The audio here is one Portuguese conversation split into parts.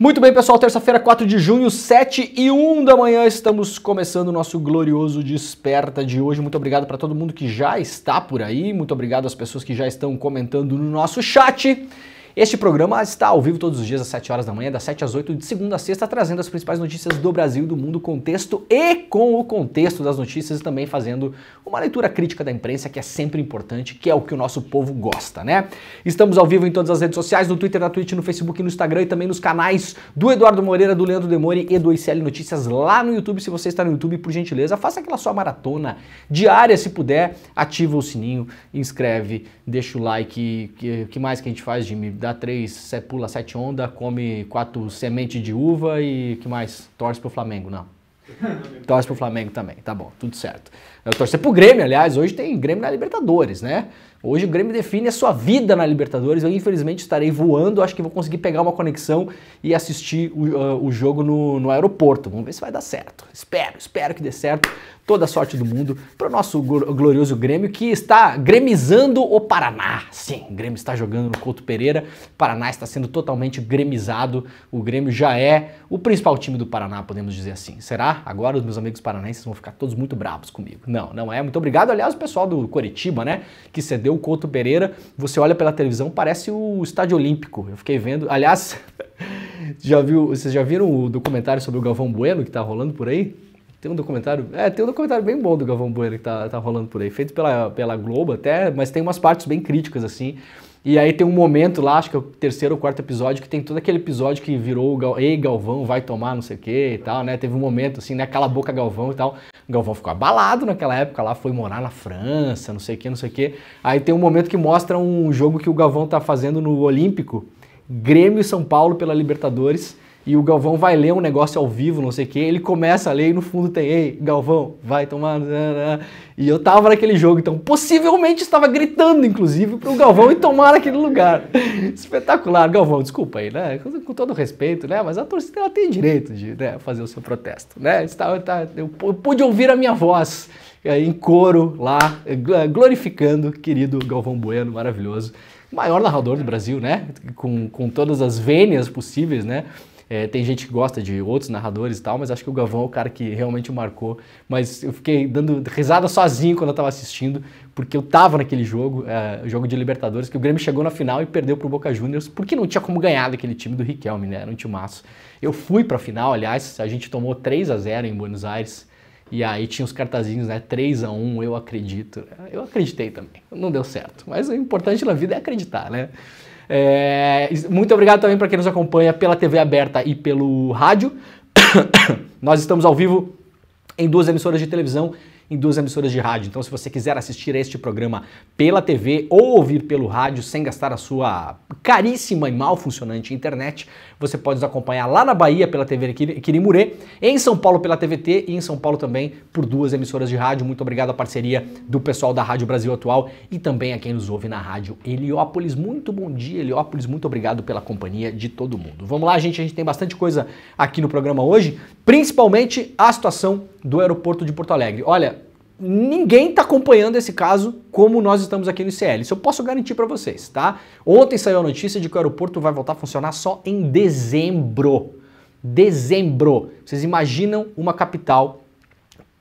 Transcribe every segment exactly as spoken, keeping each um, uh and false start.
Muito bem, pessoal, terça-feira, quatro de junho, sete e um da manhã, estamos começando o nosso glorioso Desperta de hoje. Muito obrigado para todo mundo que já está por aí, muito obrigado às pessoas que já estão comentando no nosso chat. Este programa está ao vivo todos os dias às sete horas da manhã, das sete às oito, de segunda a sexta, trazendo as principais notícias do Brasil e do mundo, contexto e com o contexto das notícias, e também fazendo uma leitura crítica da imprensa, que é sempre importante, que é o que o nosso povo gosta, né? Estamos ao vivo em todas as redes sociais, no Twitter, na Twitch, no Facebook, no Instagram e também nos canais do Eduardo Moreira, do Leandro Demori e do I C L Notícias lá no YouTube. Se você está no YouTube, por gentileza, faça aquela sua maratona diária, se puder, ativa o sininho, inscreve, deixa o like, que, que mais que a gente faz de mim? Dá três, pula sete onda, come quatro sementes de uva e que mais? Torce pro Flamengo, não. Torce pro Flamengo também, tá bom, tudo certo. Eu torcer pro Grêmio, aliás, hoje tem Grêmio na Libertadores, né? Hoje o Grêmio define a sua vida na Libertadores. Eu infelizmente estarei voando, acho que vou conseguir pegar uma conexão e assistir o, uh, o jogo no, no aeroporto. Vamos ver se vai dar certo. Espero, espero que dê certo. Toda a sorte do mundo para o nosso glorioso Grêmio, que está gremizando o Paraná. Sim, o Grêmio está jogando no Couto Pereira. O Paraná está sendo totalmente gremizado. O Grêmio já é o principal time do Paraná, podemos dizer assim. Será? Agora os meus amigos paranaenses vão ficar todos muito bravos comigo. Não, não é. Muito obrigado, aliás, o pessoal do Coritiba, né, que cedeu o Couto Pereira. Você olha pela televisão, parece o Estádio Olímpico. Eu fiquei vendo. Aliás, já viu, vocês já viram o documentário sobre o Galvão Bueno que tá rolando por aí? Tem um documentário, é, tem um documentário bem bom do Galvão Bueno que tá, tá rolando por aí, feito pela, pela Globo até, mas tem umas partes bem críticas assim. E aí tem um momento lá, acho que é o terceiro ou quarto episódio, que tem todo aquele episódio que virou Gal... Ei, Galvão, vai tomar não sei o que e tal, né? Teve um momento assim, né? Cala a boca, Galvão e tal. O Galvão ficou abalado naquela época lá, foi morar na França, não sei o que, não sei o que. Aí tem um momento que mostra um jogo que o Galvão tá fazendo no Olímpico, Grêmio e São Paulo pela Libertadores, e o Galvão vai ler um negócio ao vivo, não sei o que, ele começa a ler e no fundo tem, ei, Galvão, vai tomar... E eu tava naquele jogo, então possivelmente estava gritando, inclusive, pro Galvão ir tomar naquele lugar. Espetacular, Galvão, desculpa aí, né, com todo respeito, né, mas a torcida ela tem direito de, né, fazer o seu protesto, né, eu pude ouvir a minha voz em coro lá, glorificando o querido Galvão Bueno, maravilhoso, maior narrador do Brasil, né, com, com todas as vênias possíveis, né. É, tem gente que gosta de outros narradores e tal, mas acho que o Galvão é o cara que realmente marcou. Mas eu fiquei dando risada sozinho quando eu tava assistindo, porque eu tava naquele jogo, é, jogo de Libertadores, que o Grêmio chegou na final e perdeu pro Boca Juniors, porque não tinha como ganhar daquele time do Riquelme, né? Era um timaço. Eu fui pra final, aliás, a gente tomou três a zero em Buenos Aires, e aí tinha os cartazinhos, né? três a um, eu acredito. Eu acreditei também, não deu certo. Mas o importante na vida é acreditar, né? É, muito obrigado também para quem nos acompanha pela T V aberta e pelo rádio. Nós estamos ao vivo em duas emissoras de televisão, em duas emissoras de rádio. Então, se você quiser assistir a este programa pela T V ou ouvir pelo rádio sem gastar a sua caríssima e mal funcionante internet, você pode nos acompanhar lá na Bahia pela T V Quirimurê, em São Paulo pela T V T e em São Paulo também por duas emissoras de rádio. Muito obrigado à parceria do pessoal da Rádio Brasil Atual e também a quem nos ouve na Rádio Heliópolis. Muito bom dia, Heliópolis. Muito obrigado pela companhia de todo mundo. Vamos lá, gente. A gente tem bastante coisa aqui no programa hoje, principalmente a situação do aeroporto de Porto Alegre. Olha, ninguém está acompanhando esse caso como nós estamos aqui no I C L. Isso eu posso garantir para vocês, tá? Ontem saiu a notícia de que o aeroporto vai voltar a funcionar só em dezembro. Dezembro. Vocês imaginam uma capital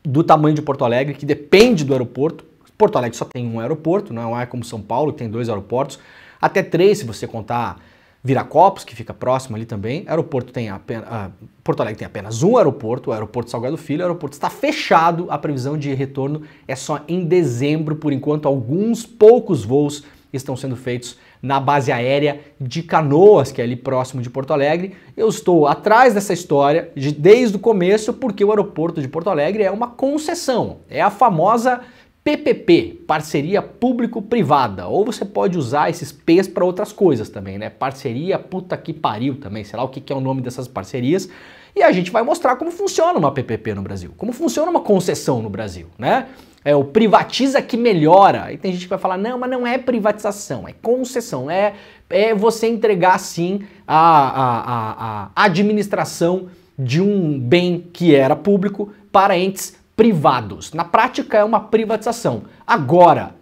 do tamanho de Porto Alegre, que depende do aeroporto. Porto Alegre só tem um aeroporto, não é como São Paulo, que tem dois aeroportos. Até três, se você contar Viracopos, que fica próximo ali também. Aeroporto tem apenas, ah, Porto Alegre tem apenas um aeroporto, o aeroporto Salgado Filho. O aeroporto está fechado, a previsão de retorno é só em dezembro, por enquanto alguns poucos voos estão sendo feitos na base aérea de Canoas, que é ali próximo de Porto Alegre. Eu estou atrás dessa história de, desde o começo, porque o aeroporto de Porto Alegre é uma concessão, é a famosa P P P, parceria público-privada, ou você pode usar esses P's para outras coisas também, né? Parceria puta que pariu também, sei lá o que, que é o nome dessas parcerias, e a gente vai mostrar como funciona uma P P P no Brasil, como funciona uma concessão no Brasil, né? É o privatiza que melhora. E tem gente que vai falar, não, mas não é privatização, é concessão, é, é você entregar sim a, a, a, a administração de um bem que era público para entes privados. Na prática é uma privatização. Agora,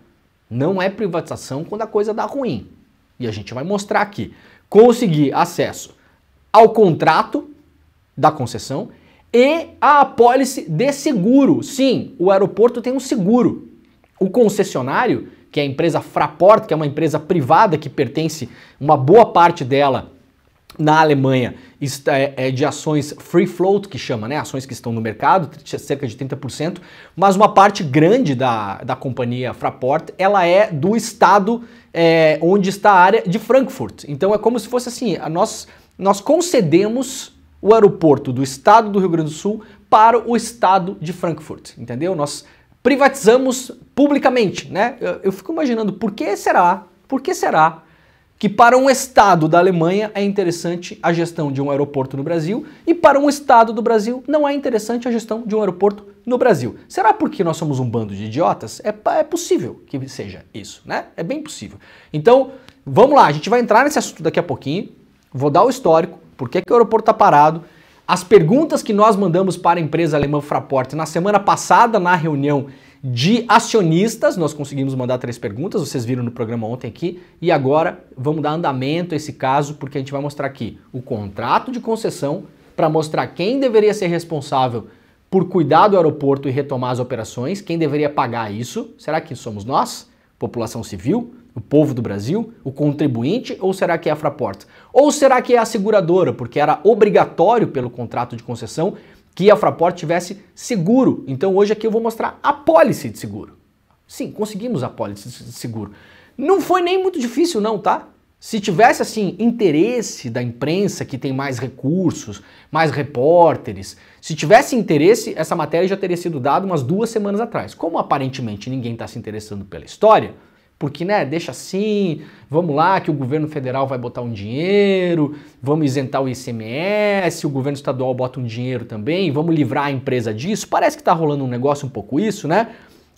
não é privatização quando a coisa dá ruim. E a gente vai mostrar aqui. Conseguir acesso ao contrato da concessão e a apólice de seguro. Sim, o aeroporto tem um seguro. O concessionário, que é a empresa Fraport, que é uma empresa privada que pertence, uma boa parte dela na Alemanha, é de ações free float, que chama, né? Ações que estão no mercado, cerca de trinta por cento, mas uma parte grande da, da companhia Fraport, ela é do estado é, onde está a área de Frankfurt. Então é como se fosse assim, a nós, nós concedemos o aeroporto do estado do Rio Grande do Sul para o estado de Frankfurt, entendeu? Nós privatizamos publicamente, né? Eu, eu fico imaginando, por que será, por que será que para um estado da Alemanha é interessante a gestão de um aeroporto no Brasil e para um estado do Brasil não é interessante a gestão de um aeroporto no Brasil? Será porque nós somos um bando de idiotas? É, é possível que seja isso, né? É bem possível. Então, vamos lá, a gente vai entrar nesse assunto daqui a pouquinho, vou dar o histórico, por que que o aeroporto está parado, as perguntas que nós mandamos para a empresa alemã Fraport na semana passada, na reunião de acionistas, nós conseguimos mandar três perguntas, vocês viram no programa ontem aqui, e agora vamos dar andamento a esse caso, porque a gente vai mostrar aqui o contrato de concessão, para mostrar quem deveria ser responsável por cuidar do aeroporto e retomar as operações, quem deveria pagar isso, será que somos nós, população civil? O povo do Brasil? O contribuinte? Ou será que é a Fraport? Ou será que é a seguradora? Porque era obrigatório pelo contrato de concessão que a Fraport tivesse seguro. Então hoje aqui eu vou mostrar a apólice de seguro. Sim, conseguimos a apólice de seguro. Não foi nem muito difícil não, tá? Se tivesse assim interesse da imprensa que tem mais recursos, mais repórteres, se tivesse interesse, essa matéria já teria sido dada umas duas semanas atrás. Como aparentemente ninguém está se interessando pela história, porque, né, deixa assim, vamos lá, que o governo federal vai botar um dinheiro, vamos isentar o I C M S, o governo estadual bota um dinheiro também, vamos livrar a empresa disso. Parece que tá rolando um negócio um pouco isso, né?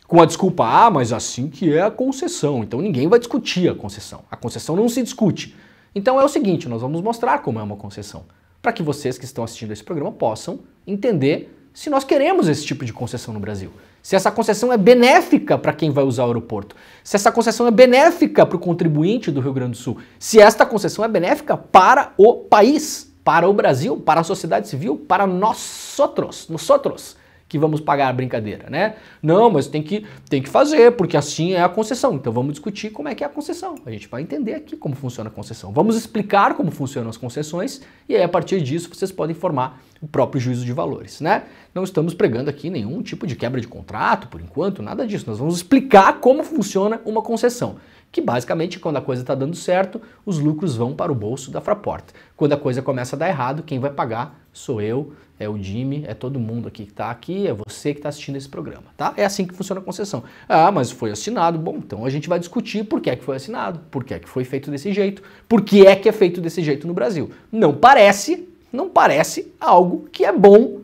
Com a desculpa, ah, mas assim que é a concessão, então ninguém vai discutir a concessão. A concessão não se discute. Então é o seguinte, nós vamos mostrar como é uma concessão, para que vocês que estão assistindo esse programa possam entender se nós queremos esse tipo de concessão no Brasil. Se essa concessão é benéfica para quem vai usar o aeroporto. Se essa concessão é benéfica para o contribuinte do Rio Grande do Sul. Se esta concessão é benéfica para o país, para o Brasil, para a sociedade civil, para nós outros, nós outros que vamos pagar a brincadeira, né? Não, mas tem que, tem que fazer, porque assim é a concessão. Então vamos discutir como é que é a concessão. A gente vai entender aqui como funciona a concessão. Vamos explicar como funcionam as concessões e aí a partir disso vocês podem formar o próprio juízo de valores, né? Não estamos pregando aqui nenhum tipo de quebra de contrato, por enquanto, nada disso. Nós vamos explicar como funciona uma concessão, que basicamente quando a coisa está dando certo, os lucros vão para o bolso da Fraport. Quando a coisa começa a dar errado, quem vai pagar sou eu, é o Jimmy, é todo mundo aqui que está aqui, é você que está assistindo esse programa, tá? É assim que funciona a concessão. Ah, mas foi assinado. Bom, então a gente vai discutir por que é que foi assinado, por que é que foi feito desse jeito, por que é que é feito desse jeito no Brasil. Não parece, não parece algo que é bom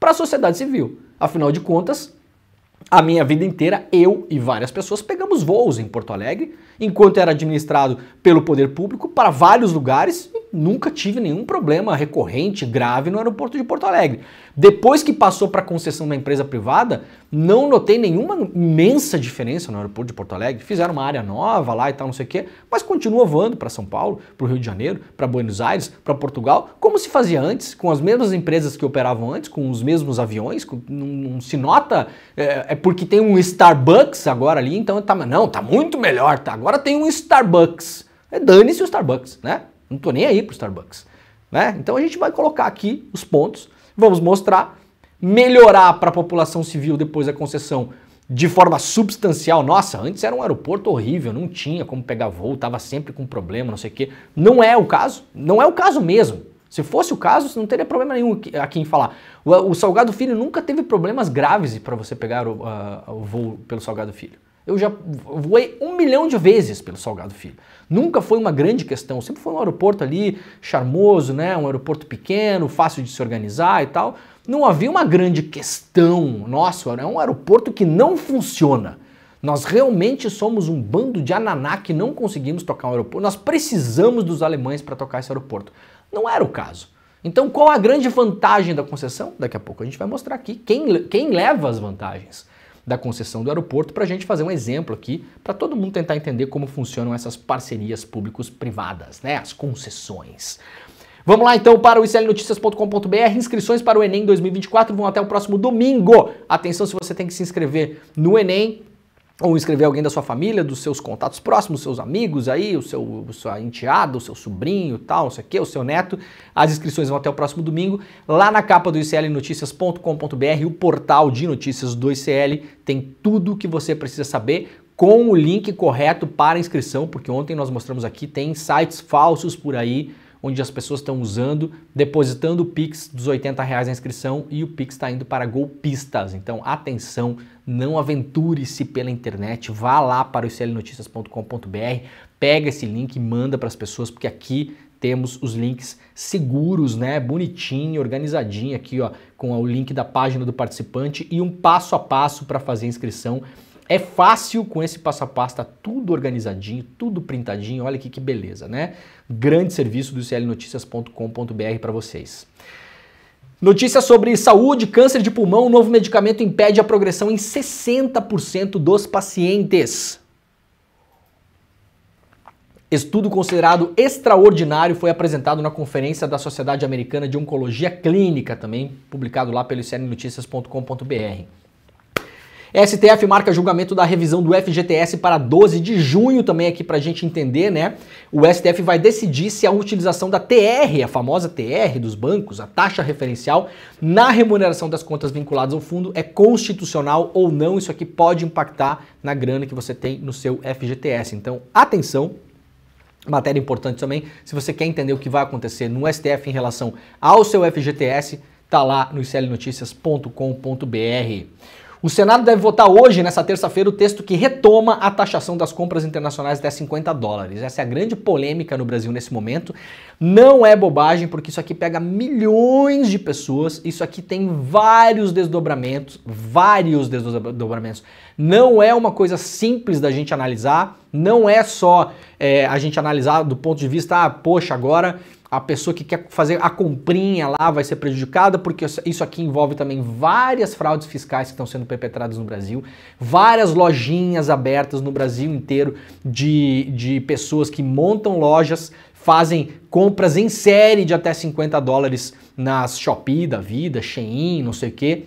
para a sociedade civil. Afinal de contas, a minha vida inteira, eu e várias pessoas pegamos voos em Porto Alegre, enquanto era administrado pelo poder público, para vários lugares, e nunca tive nenhum problema recorrente, grave no aeroporto de Porto Alegre. Depois que passou para a concessão da empresa privada, não notei nenhuma imensa diferença no aeroporto de Porto Alegre. Fizeram uma área nova lá e tal, não sei o quê, mas continua voando para São Paulo, para o Rio de Janeiro, para Buenos Aires, para Portugal, como se fazia antes, com as mesmas empresas que operavam antes, com os mesmos aviões, com, não, não se nota... É, é porque tem um Starbucks agora ali, então tá, não, tá muito melhor, tá? Agora tem um Starbucks. É, dane-se o Starbucks, né? Não tô nem aí pro Starbucks, né? Então a gente vai colocar aqui os pontos, vamos mostrar, melhorar para a população civil depois da concessão de forma substancial. Nossa, antes era um aeroporto horrível, não tinha como pegar voo, tava sempre com problema, não sei o quê. Não é o caso, não é o caso mesmo. Se fosse o caso, não teria problema nenhum aqui em falar. O Salgado Filho nunca teve problemas graves para você pegar o, a, o voo pelo Salgado Filho. Eu já voei um milhão de vezes pelo Salgado Filho. Nunca foi uma grande questão. Sempre foi um aeroporto ali charmoso, né? Um aeroporto pequeno, fácil de se organizar e tal. Não havia uma grande questão. Nossa, é um aeroporto que não funciona. Nós realmente somos um bando de ananá que não conseguimos tocar um aeroporto. Nós precisamos dos alemães para tocar esse aeroporto. Não era o caso. Então qual a grande vantagem da concessão? Daqui a pouco a gente vai mostrar aqui quem, quem leva as vantagens da concessão do aeroporto para a gente fazer um exemplo aqui, para todo mundo tentar entender como funcionam essas parcerias públicos-privadas, né? As concessões. Vamos lá então para o i c l notícias ponto com ponto b r, inscrições para o Enem dois mil e vinte e quatro vão até o próximo domingo. Atenção, se você tem que se inscrever no Enem, ou inscrever alguém da sua família, dos seus contatos próximos, seus amigos aí, o seu sua enteada, o seu sobrinho, tal, não sei o que, o seu neto. As inscrições vão até o próximo domingo. Lá na capa do i c l notícias ponto com ponto b r, o portal de notícias do I C L, tem tudo o que você precisa saber com o link correto para inscrição, porque ontem nós mostramos aqui, tem sites falsos por aí, onde as pessoas estão usando, depositando o Pix dos oitenta reais a inscrição e o Pix está indo para golpistas. Então, atenção, não aventure-se pela internet, vá lá para o i c l notícias ponto com ponto b r, pega esse link e manda para as pessoas, porque aqui temos os links seguros, né? Bonitinho, organizadinho aqui, ó, com o link da página do participante e um passo a passo para fazer a inscrição. É fácil com esse passo a passo, tá tudo organizadinho, tudo printadinho, olha aqui que beleza, né? Grande serviço do i c l notícias ponto com ponto b r para vocês. Notícia sobre saúde, câncer de pulmão, o novo medicamento impede a progressão em sessenta por cento dos pacientes. Estudo considerado extraordinário foi apresentado na conferência da Sociedade Americana de Oncologia Clínica, também publicado lá pelo i c l notícias ponto com ponto b r. S T F marca julgamento da revisão do F G T S para doze de junho, também aqui para a gente entender, né? O S T F vai decidir se a utilização da T R, a famosa T R dos bancos, a taxa referencial, na remuneração das contas vinculadas ao fundo é constitucional ou não. Isso aqui pode impactar na grana que você tem no seu F G T S. Então, atenção! Matéria importante também, se você quer entender o que vai acontecer no S T F em relação ao seu F G T S, tá lá no i c l notícias ponto com ponto b r. O Senado deve votar hoje, nessa terça-feira, o texto que retoma a taxação das compras internacionais até cinquenta dólares. Essa é a grande polêmica no Brasil nesse momento. Não é bobagem, porque isso aqui pega milhões de pessoas, isso aqui tem vários desdobramentos, vários desdobramentos. Não é uma coisa simples da gente analisar, não é só é, a gente analisar do ponto de vista, ah, poxa, agora... a pessoa que quer fazer a comprinha lá vai ser prejudicada, porque isso aqui envolve também várias fraudes fiscais que estão sendo perpetradas no Brasil, várias lojinhas abertas no Brasil inteiro de, de pessoas que montam lojas, fazem compras em série de até cinquenta dólares nas Shopee da vida, Shein, não sei o quê,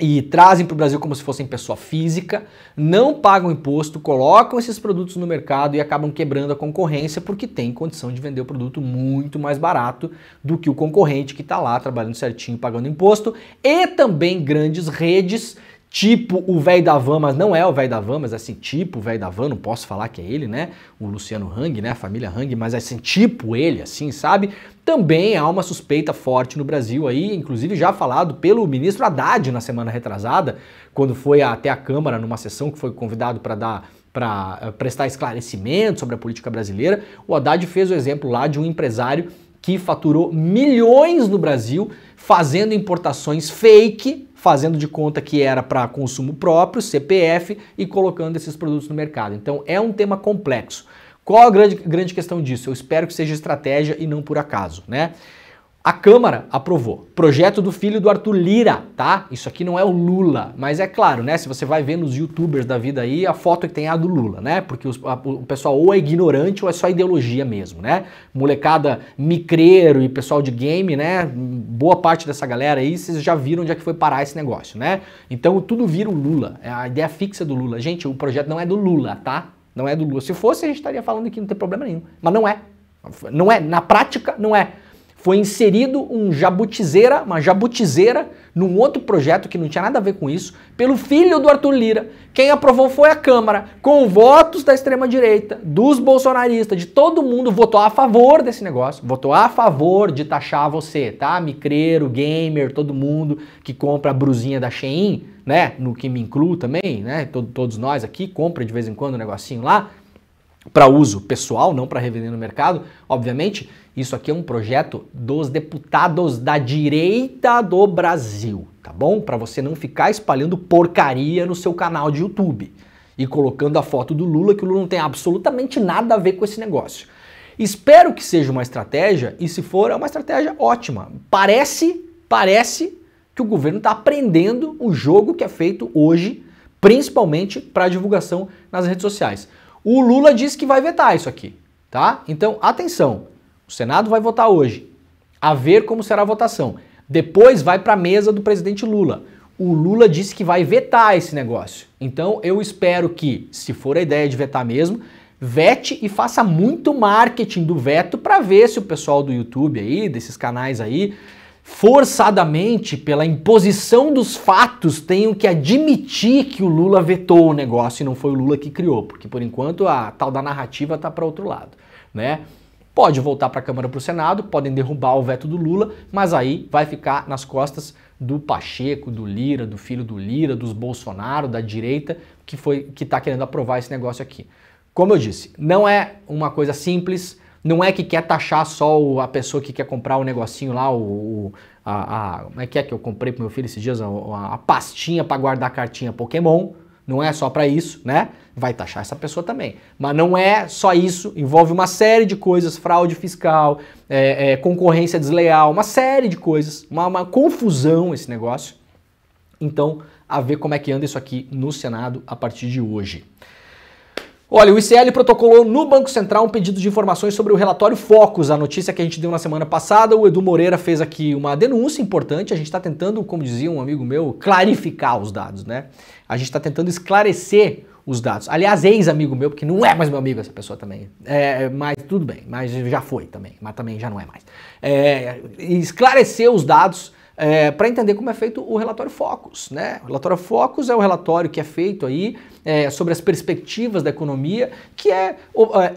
e trazem para o Brasil como se fossem pessoa física, não pagam imposto, colocam esses produtos no mercado e acabam quebrando a concorrência porque tem condição de vender o produto muito mais barato do que o concorrente que está lá trabalhando certinho, pagando imposto, e também grandes redes, tipo o velho da Havan, mas não é o velho da Havan, mas assim, tipo o velho da Havan, não posso falar que é ele, né? O Luciano Hang, né? A família Hang, mas assim, tipo ele, assim, sabe? Também há uma suspeita forte no Brasil aí, inclusive já falado pelo ministro Haddad na semana retrasada, quando foi até a Câmara numa sessão que foi convidado para dar... para prestar esclarecimento sobre a política brasileira. O Haddad fez o exemplo lá de um empresário que faturou milhões no Brasil fazendo importações fake, fazendo de conta que era para consumo próprio, C P F, e colocando esses produtos no mercado. Então é um tema complexo. Qual a grande, grande questão disso? Eu espero que seja estratégia e não por acaso, né? A Câmara aprovou. Projeto do filho do Arthur Lira, tá? Isso aqui não é o Lula, mas é claro, né? Se você vai ver nos youtubers da vida aí, a foto que tem é a do Lula, né? Porque os, a, o pessoal ou é ignorante ou é só ideologia mesmo, né? Molecada micreiro e pessoal de game, né? Boa parte dessa galera aí, vocês já viram onde é que foi parar esse negócio, né? Então tudo vira o Lula, é a ideia fixa do Lula. Gente, o projeto não é do Lula, tá? Não é do Lula. Se fosse, a gente estaria falando que não tem problema nenhum. Mas não é. Não é. Na prática, não é. Foi inserido um jabutizeira, uma jabutizeira, num outro projeto que não tinha nada a ver com isso, pelo filho do Arthur Lira. Quem aprovou foi a Câmara, com votos da extrema-direita, dos bolsonaristas, de todo mundo, votou a favor desse negócio, votou a favor de taxar você, tá? Micreiro, gamer, todo mundo que compra a brusinha da Shein, né, no que me incluo também, né, todo, todos nós aqui, compra de vez em quando um negocinho lá, para uso pessoal, não para revender no mercado, obviamente, isso aqui é um projeto dos deputados da direita do Brasil, tá bom? Para você não ficar espalhando porcaria no seu canal de YouTube e colocando a foto do Lula, que o Lula não tem absolutamente nada a ver com esse negócio. Espero que seja uma estratégia, e se for, é uma estratégia ótima. Parece, parece que o governo está aprendendo o jogo que é feito hoje, principalmente para divulgação nas redes sociais. O Lula disse que vai vetar isso aqui, tá? Então, atenção, o Senado vai votar hoje, a ver como será a votação. Depois vai para a mesa do presidente Lula. O Lula disse que vai vetar esse negócio. Então, eu espero que, se for a ideia de vetar mesmo, vete e faça muito marketing do veto para ver se o pessoal do YouTube aí, desses canais aí, forçadamente, pela imposição dos fatos, tenham que admitir que o Lula vetou o negócio e não foi o Lula que criou, porque por enquanto a tal da narrativa tá para outro lado, né? Pode voltar para a Câmara, para o Senado, podem derrubar o veto do Lula, mas aí vai ficar nas costas do Pacheco, do Lira, do filho do Lira, dos Bolsonaro, da direita, que foi que tá querendo aprovar esse negócio aqui. Como eu disse, não é uma coisa simples. Não é que quer taxar só a pessoa que quer comprar o negocinho lá, o, a, a, como é que é que eu comprei pro meu filho esses dias? A, a, a pastinha para guardar a cartinha Pokémon, não é só para isso, né? Vai taxar essa pessoa também. Mas não é só isso, envolve uma série de coisas, fraude fiscal, é, é, concorrência desleal, uma série de coisas, uma, uma confusão esse negócio. Então, a ver como é que anda isso aqui no Senado a partir de hoje. Olha, o I C L protocolou no Banco Central um pedido de informações sobre o relatório Focus, a notícia que a gente deu na semana passada. O Edu Moreira fez aqui uma denúncia importante. A gente está tentando, como dizia um amigo meu, clarificar os dados, né? A gente está tentando esclarecer os dados. Aliás, ex-amigo meu, porque não é mais meu amigo essa pessoa também. É, mas tudo bem, mas já foi também, mas também já não é mais. É, esclarecer os dados... É, para entender como é feito o relatório Focus, né? O relatório Focus é o relatório que é feito aí é, sobre as perspectivas da economia, que é,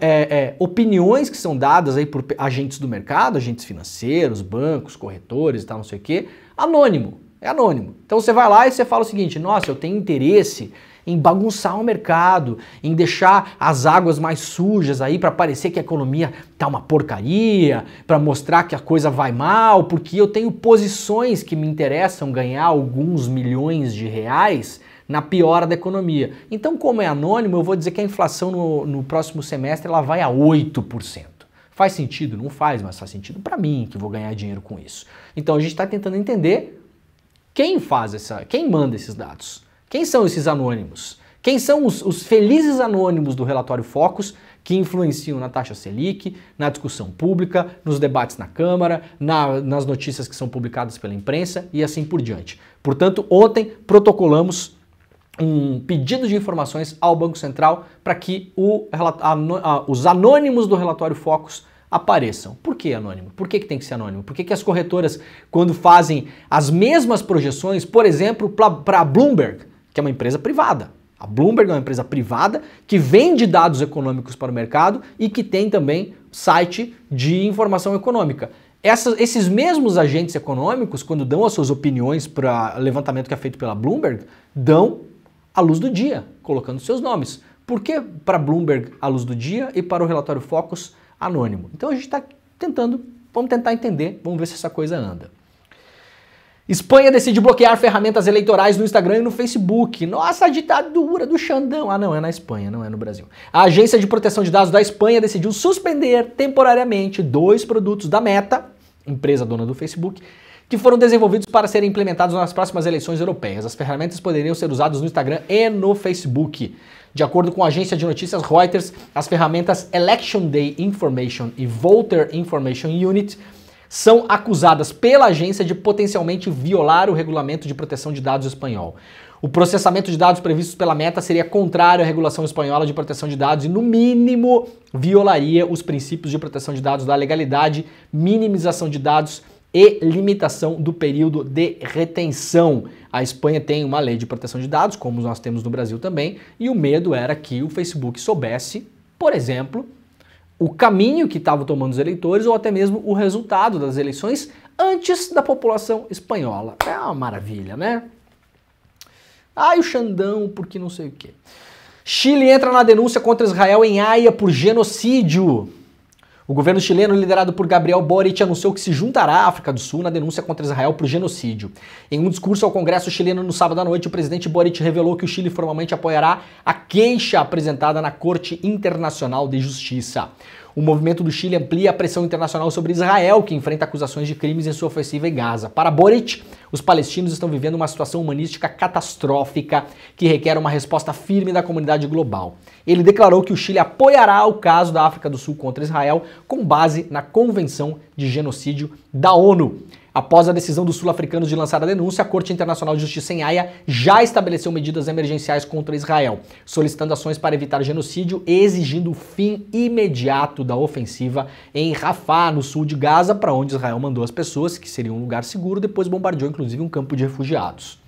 é, é opiniões que são dadas aí por agentes do mercado, agentes financeiros, bancos, corretores e tal, não sei o quê, anônimo, é anônimo. Então você vai lá e você fala o seguinte: nossa, eu tenho interesse em bagunçar o mercado, em deixar as águas mais sujas aí para parecer que a economia tá uma porcaria, para mostrar que a coisa vai mal, porque eu tenho posições que me interessam ganhar alguns milhões de reais na piora da economia. Então, como é anônimo, eu vou dizer que a inflação no, no próximo semestre ela vai a oito por cento. Faz sentido? Não faz, mas faz sentido para mim, que vou ganhar dinheiro com isso. Então, a gente está tentando entender quem faz essa, quem manda esses dados. Quem são esses anônimos? Quem são os, os felizes anônimos do relatório Focus que influenciam na taxa Selic, na discussão pública, nos debates na Câmara, na, nas notícias que são publicadas pela imprensa e assim por diante? Portanto, ontem protocolamos um pedido de informações ao Banco Central para que o, a, a, os anônimos do relatório Focus apareçam. Por que anônimo? Por que, que tem que ser anônimo? Por que, que as corretoras, quando fazem as mesmas projeções, por exemplo, para a Bloomberg, que é uma empresa privada. A Bloomberg é uma empresa privada que vende dados econômicos para o mercado e que tem também site de informação econômica. Essas, esses mesmos agentes econômicos, quando dão as suas opiniões para o levantamento que é feito pela Bloomberg, dão a luz do dia, colocando seus nomes. Por que para a Bloomberg a luz do dia e para o relatório Focus anônimo? Então a gente está tentando, vamos tentar entender, vamos ver se essa coisa anda. Espanha decide bloquear ferramentas eleitorais no Instagram e no Facebook. Nossa, a ditadura do Xandão. Ah, não, é na Espanha, não é no Brasil. A Agência de Proteção de Dados da Espanha decidiu suspender temporariamente dois produtos da Meta, empresa dona do Facebook, que foram desenvolvidos para serem implementados nas próximas eleições europeias. As ferramentas poderiam ser usadas no Instagram e no Facebook. De acordo com a agência de notícias Reuters, as ferramentas Election Day Information e Voter Information Unit são acusadas pela agência de potencialmente violar o regulamento de proteção de dados espanhol. O processamento de dados previsto pela Meta seria contrário à regulação espanhola de proteção de dados e, no mínimo, violaria os princípios de proteção de dados da legalidade, minimização de dados e limitação do período de retenção. A Espanha tem uma lei de proteção de dados, como nós temos no Brasil também, e o medo era que o Facebook soubesse, por exemplo, o caminho que estavam tomando os eleitores ou até mesmo o resultado das eleições antes da população espanhola. É uma maravilha, né? Ai, o Xandão, porque não sei o quê. Chile entra na denúncia contra Israel em Haia por genocídio. O governo chileno, liderado por Gabriel Boric, anunciou que se juntará à África do Sul na denúncia contra Israel por genocídio. Em um discurso ao Congresso chileno no sábado à noite, o presidente Boric revelou que o Chile formalmente apoiará a queixa apresentada na Corte Internacional de Justiça. O movimento do Chile amplia a pressão internacional sobre Israel, que enfrenta acusações de crimes em sua ofensiva em Gaza. Para Boric, os palestinos estão vivendo uma situação humanística catastrófica que requer uma resposta firme da comunidade global. Ele declarou que o Chile apoiará o caso da África do Sul contra Israel com base na Convenção de Genocídio da ONU. Após a decisão dos sul-africanos de lançar a denúncia, a Corte Internacional de Justiça em Haia já estabeleceu medidas emergenciais contra Israel, solicitando ações para evitar genocídio e exigindo o fim imediato da ofensiva em Rafah, no sul de Gaza, para onde Israel mandou as pessoas, que seria um lugar seguro, depois bombardeou inclusive um campo de refugiados.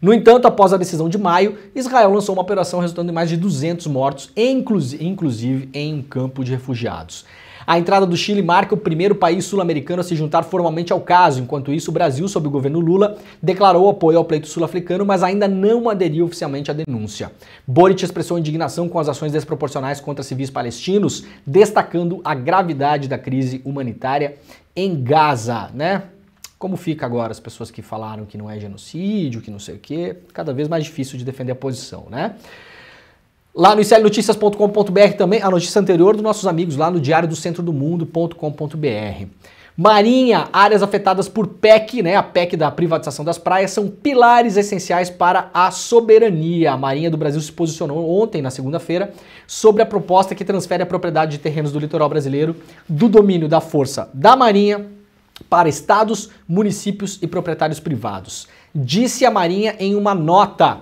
No entanto, após a decisão de maio, Israel lançou uma operação resultando em mais de duzentos mortos, inclusive em um campo de refugiados. A entrada do Chile marca o primeiro país sul-americano a se juntar formalmente ao caso. Enquanto isso, o Brasil, sob o governo Lula, declarou apoio ao pleito sul-africano, mas ainda não aderiu oficialmente à denúncia. Boric expressou indignação com as ações desproporcionais contra civis palestinos, destacando a gravidade da crise humanitária em Gaza, né? Como fica agora as pessoas que falaram que não é genocídio, que não sei o quê? Cada vez mais difícil de defender a posição, né? Lá no I C L noticias ponto com ponto br também, a notícia anterior dos nossos amigos lá no Diário do Centro do Mundo ponto com ponto br. Marinha, áreas afetadas por P E C, né, a P E C da privatização das praias, são pilares essenciais para a soberania. A Marinha do Brasil se posicionou ontem, na segunda-feira, sobre a proposta que transfere a propriedade de terrenos do litoral brasileiro do domínio da Força da Marinha para estados, municípios e proprietários privados. Disse a Marinha em uma nota: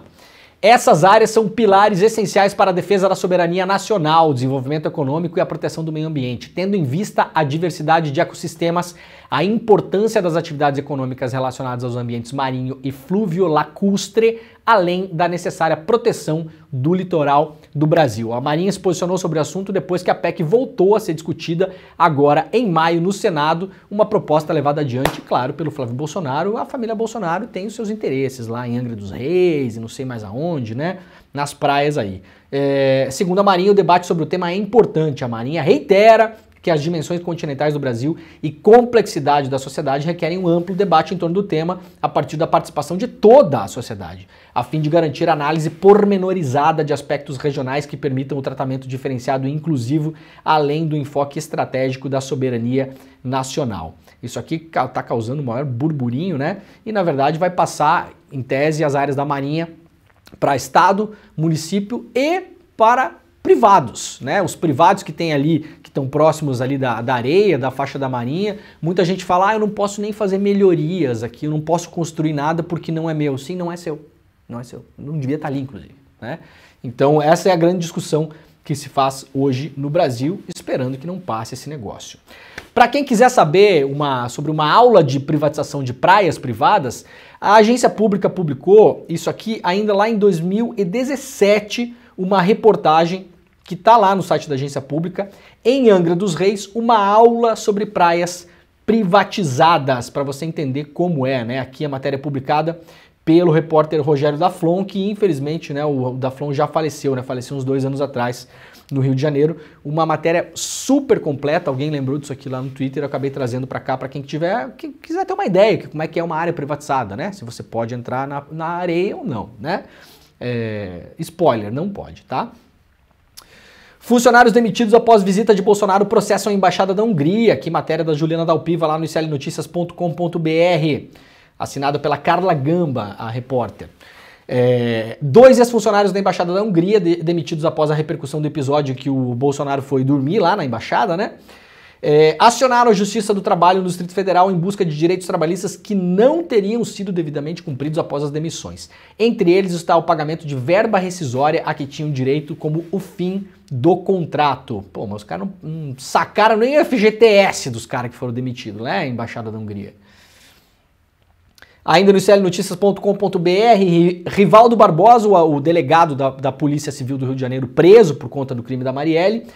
essas áreas são pilares essenciais para a defesa da soberania nacional, o desenvolvimento econômico e a proteção do meio ambiente, tendo em vista a diversidade de ecossistemas, a importância das atividades econômicas relacionadas aos ambientes marinho e fluvio-lacustre, além da necessária proteção do litoral do Brasil. A Marinha se posicionou sobre o assunto depois que a P E C voltou a ser discutida agora em maio no Senado, uma proposta levada adiante, claro, pelo Flávio Bolsonaro. A família Bolsonaro tem os seus interesses lá em Angra dos Reis e não sei mais aonde, Onde, né? Nas praias aí. É, segundo a Marinha, o debate sobre o tema é importante. A Marinha reitera que as dimensões continentais do Brasil e complexidade da sociedade requerem um amplo debate em torno do tema a partir da participação de toda a sociedade, a fim de garantir análise pormenorizada de aspectos regionais que permitam o tratamento diferenciado e inclusivo, além do enfoque estratégico da soberania nacional. Isso aqui está causando o maior burburinho, né? E, na verdade, vai passar, em tese, as áreas da Marinha para estado, município e para privados, né? Os privados que tem ali, que estão próximos ali da, da areia, da faixa da Marinha. Muita gente fala: ah, eu não posso nem fazer melhorias aqui, eu não posso construir nada porque não é meu. Sim, não é seu, não é seu, não devia estar ali, inclusive, né? Então essa é a grande discussão que se faz hoje no Brasil, esperando que não passe esse negócio. Para quem quiser saber uma, sobre uma aula de privatização de praias privadas, a Agência Pública publicou isso aqui ainda lá em dois mil e dezessete, uma reportagem que está lá no site da Agência Pública, em Angra dos Reis, uma aula sobre praias privatizadas, para você entender como é, né? Aqui a matéria é publicada pelo repórter Rogério Daflon, que infelizmente, né, o Daflon já faleceu, né, faleceu uns dois anos atrás no Rio de Janeiro. Uma matéria super completa, alguém lembrou disso aqui lá no Twitter, eu acabei trazendo para cá para quem tiver, quem quiser ter uma ideia de como é que é uma área privatizada, né, se você pode entrar na, na areia ou não, né, é, spoiler, não pode, tá? Funcionários demitidos após visita de Bolsonaro processam a Embaixada da Hungria, aqui matéria da Juliana Dalpiva lá no I C L noticias ponto com ponto br. Assinado pela Carla Gamba, a repórter. É, dois ex-funcionários da Embaixada da Hungria, de, demitidos após a repercussão do episódio que o Bolsonaro foi dormir lá na Embaixada, né? É, acionaram a Justiça do Trabalho no Distrito Federal em busca de direitos trabalhistas que não teriam sido devidamente cumpridos após as demissões. Entre eles está o pagamento de verba rescisória a que tinham direito como o fim do contrato. Pô, mas os caras não, não sacaram nem o F G T S dos caras que foram demitidos, né? Embaixada da Hungria. Ainda no I C L noticias ponto com ponto br, Rivaldo Barbosa, o delegado da, da Polícia Civil do Rio de Janeiro, preso por conta do crime da Marielle,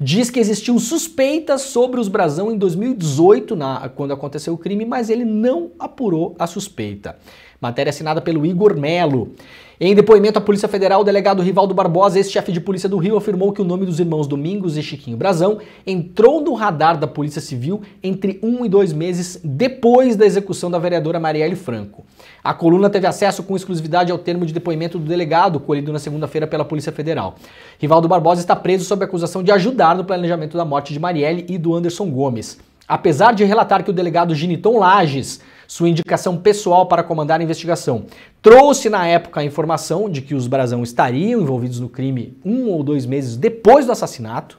diz que existiam suspeitas sobre os Brazão em dois mil e dezoito, na, quando aconteceu o crime, mas ele não apurou a suspeita. Matéria assinada pelo Igor Melo. Em depoimento à Polícia Federal, o delegado Rivaldo Barbosa, ex-chefe de polícia do Rio, afirmou que o nome dos irmãos Domingos e Chiquinho Brazão entrou no radar da Polícia Civil entre um e dois meses depois da execução da vereadora Marielle Franco. A coluna teve acesso com exclusividade ao termo de depoimento do delegado, colhido na segunda-feira pela Polícia Federal. Rivaldo Barbosa está preso sob a acusação de ajudar no planejamento da morte de Marielle e do Anderson Gomes. Apesar de relatar que o delegado Giniton Lages, sua indicação pessoal para comandar a investigação, trouxe na época a informação de que os Brazão estariam envolvidos no crime um ou dois meses depois do assassinato,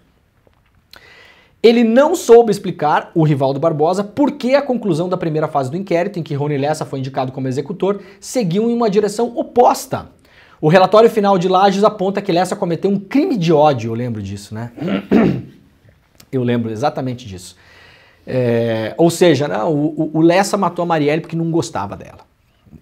ele não soube explicar, o Rivaldo Barbosa, por que a conclusão da primeira fase do inquérito, em que Ronnie Lessa foi indicado como executor, seguiu em uma direção oposta. O relatório final de Lages aponta que Lessa cometeu um crime de ódio, eu lembro disso, né? Eu lembro exatamente disso. É, ou seja, né, o, o Lessa matou a Marielle porque não gostava dela.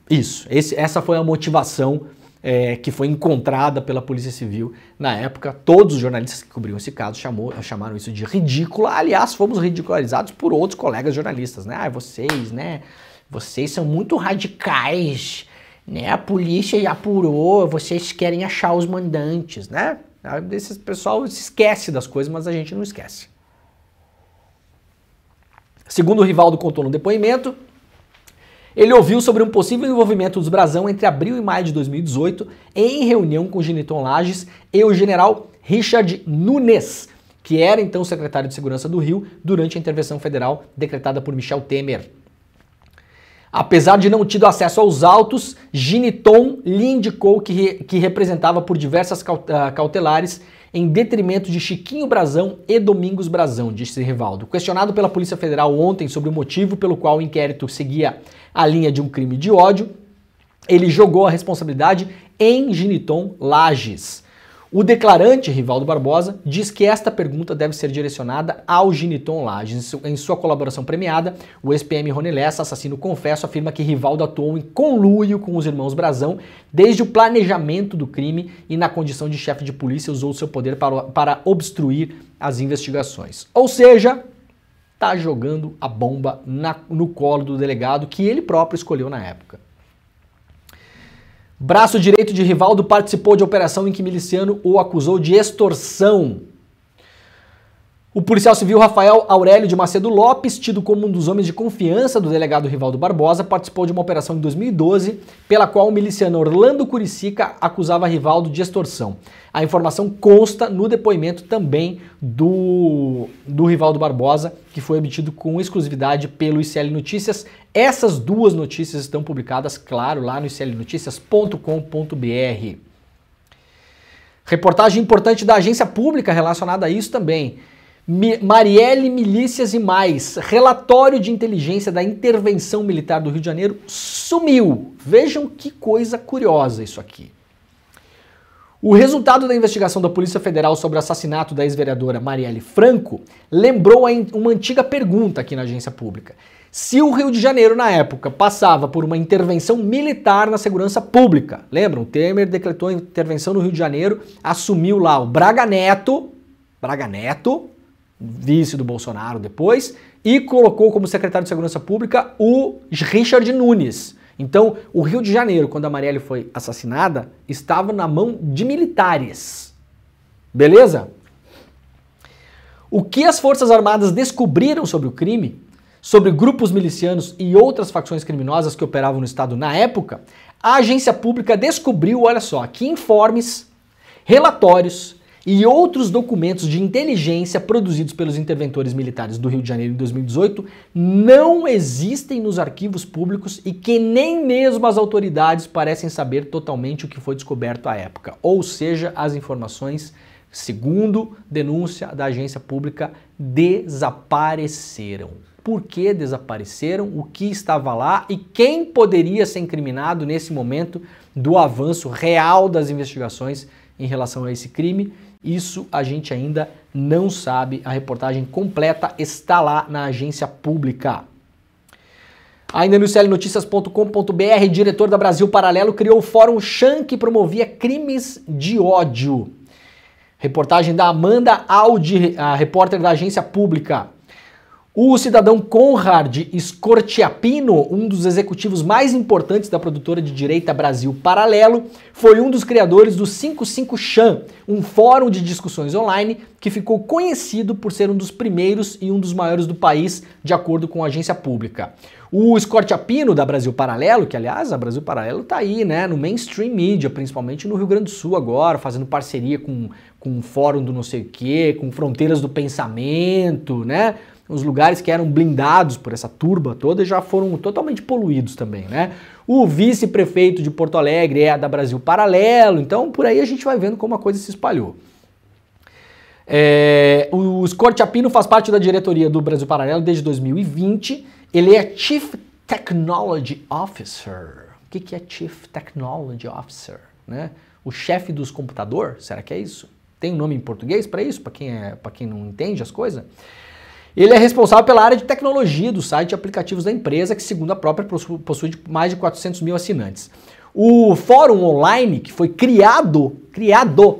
Isso, esse, essa foi a motivação é, que foi encontrada pela Polícia Civil na época. Todos os jornalistas que cobriam esse caso chamou, chamaram isso de ridícula. Aliás, fomos ridicularizados por outros colegas jornalistas, né? Ah, vocês, né? Vocês são muito radicais, né? A polícia já apurou, vocês querem achar os mandantes, né? Esse pessoal se esquece das coisas, mas a gente não esquece. Segundo o Rivaldo contou no depoimento, ele ouviu sobre um possível envolvimento dos Brazão entre abril e maio de dois mil e dezoito, em reunião com Giniton Lages e o general Richard Nunes, que era então secretário de Segurança do Rio, durante a intervenção federal decretada por Michel Temer. Apesar de não ter tido acesso aos autos, Giniton lhe indicou que, re, que representava por diversas cautelares em detrimento de Chiquinho Brazão e Domingos Brazão, disse Rivaldo. Questionado pela Polícia Federal ontem sobre o motivo pelo qual o inquérito seguia a linha de um crime de ódio, ele jogou a responsabilidade em Giniton Lages. O declarante, Rivaldo Barbosa, diz que esta pergunta deve ser direcionada ao Giniton Lages. Em sua colaboração premiada, o ex-P M Ronnie Lessa, assassino confesso, afirma que Rivaldo atuou em conluio com os irmãos Brazão desde o planejamento do crime e, na condição de chefe de polícia, usou seu poder para, para obstruir as investigações. Ou seja, tá jogando a bomba na, no colo do delegado que ele próprio escolheu na época. Braço direito de Rivaldo participou de operação em que miliciano o acusou de extorsão. O policial civil Rafael Aurélio de Macedo Lopes, tido como um dos homens de confiança do delegado Rivaldo Barbosa, participou de uma operação em dois mil e doze, pela qual o miliciano Orlando Curicica acusava Rivaldo de extorsão. A informação consta no depoimento também do, do Rivaldo Barbosa, que foi obtido com exclusividade pelo I C L Notícias. Essas duas notícias estão publicadas, claro, lá no i c l notícias ponto com ponto b r. Reportagem importante da Agência Pública relacionada a isso também. Marielle, milícias e mais. Relatório de inteligência da intervenção militar do Rio de Janeiro sumiu. Vejam que coisa curiosa isso aqui. O resultado da investigação da Polícia Federal sobre o assassinato da ex-vereadora Marielle Franco lembrou uma antiga pergunta aqui na Agência Pública. Se o Rio de Janeiro, na época, passava por uma intervenção militar na segurança pública, lembram? Temer decretou a intervenção no Rio de Janeiro, assumiu lá o Braga Neto, Braga Neto, vice do Bolsonaro depois, e colocou como secretário de Segurança Pública o Richard Nunes. Então, o Rio de Janeiro, quando a Marielle foi assassinada, estava na mão de militares. Beleza? O que as Forças Armadas descobriram sobre o crime, sobre grupos milicianos e outras facções criminosas que operavam no Estado na época, a Agência Pública descobriu, olha só, que informes, relatórios e outros documentos de inteligência produzidos pelos interventores militares do Rio de Janeiro em dois mil e dezoito não existem nos arquivos públicos e que nem mesmo as autoridades parecem saber totalmente o que foi descoberto à época. Ou seja, as informações, segundo denúncia da Agência Pública, desapareceram. Por que desapareceram, o que estava lá e quem poderia ser incriminado nesse momento do avanço real das investigações em relação a esse crime? Isso a gente ainda não sabe. A reportagem completa está lá na Agência Pública. Ainda no i c l notícias ponto com ponto b r, diretor da Brasil Paralelo criou o Fórum Shein, que promovia crimes de ódio. Reportagem da Amanda Aldi, a repórter da Agência Pública. O cidadão Conrad Scortiapino, um dos executivos mais importantes da produtora de direita Brasil Paralelo, foi um dos criadores do cinquenta e cinco Chan, um fórum de discussões online que ficou conhecido por ser um dos primeiros e um dos maiores do país, de acordo com a agência pública. O Scortiapino da Brasil Paralelo, que aliás a Brasil Paralelo tá aí, né, no mainstream mídia, principalmente no Rio Grande do Sul agora, fazendo parceria com, com o Fórum do não sei o que, com Fronteiras do Pensamento, né? Os lugares que eram blindados por essa turba toda já foram totalmente poluídos também, né? O vice-prefeito de Porto Alegre é a da Brasil Paralelo, então por aí a gente vai vendo como a coisa se espalhou. É, o Scortiapino faz parte da diretoria do Brasil Paralelo desde dois mil e vinte, ele é Chief Technology Officer. O que que é Chief Technology Officer, né? O chefe dos computadores, será que é isso? Tem um nome em português para isso, para quem, é, para quem não entende as coisas? Ele é responsável pela área de tecnologia do site e aplicativos da empresa, que segundo a própria possui mais de quatrocentos mil assinantes. O fórum online, que foi criado, criado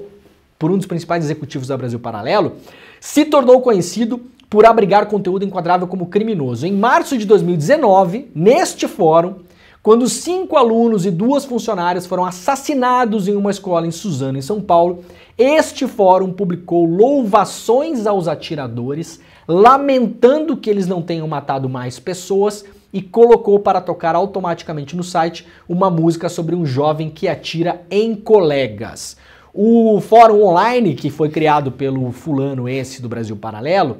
por um dos principais executivos da Brasil Paralelo, se tornou conhecido por abrigar conteúdo enquadrável como criminoso. Em março de dois mil e dezenove, neste fórum, quando cinco alunos e duas funcionárias foram assassinados em uma escola em Suzano, em São Paulo, este fórum publicou louvações aos atiradores, lamentando que eles não tenham matado mais pessoas, e colocou para tocar automaticamente no site uma música sobre um jovem que atira em colegas. O fórum online, que foi criado pelo fulano Hesse do Brasil Paralelo,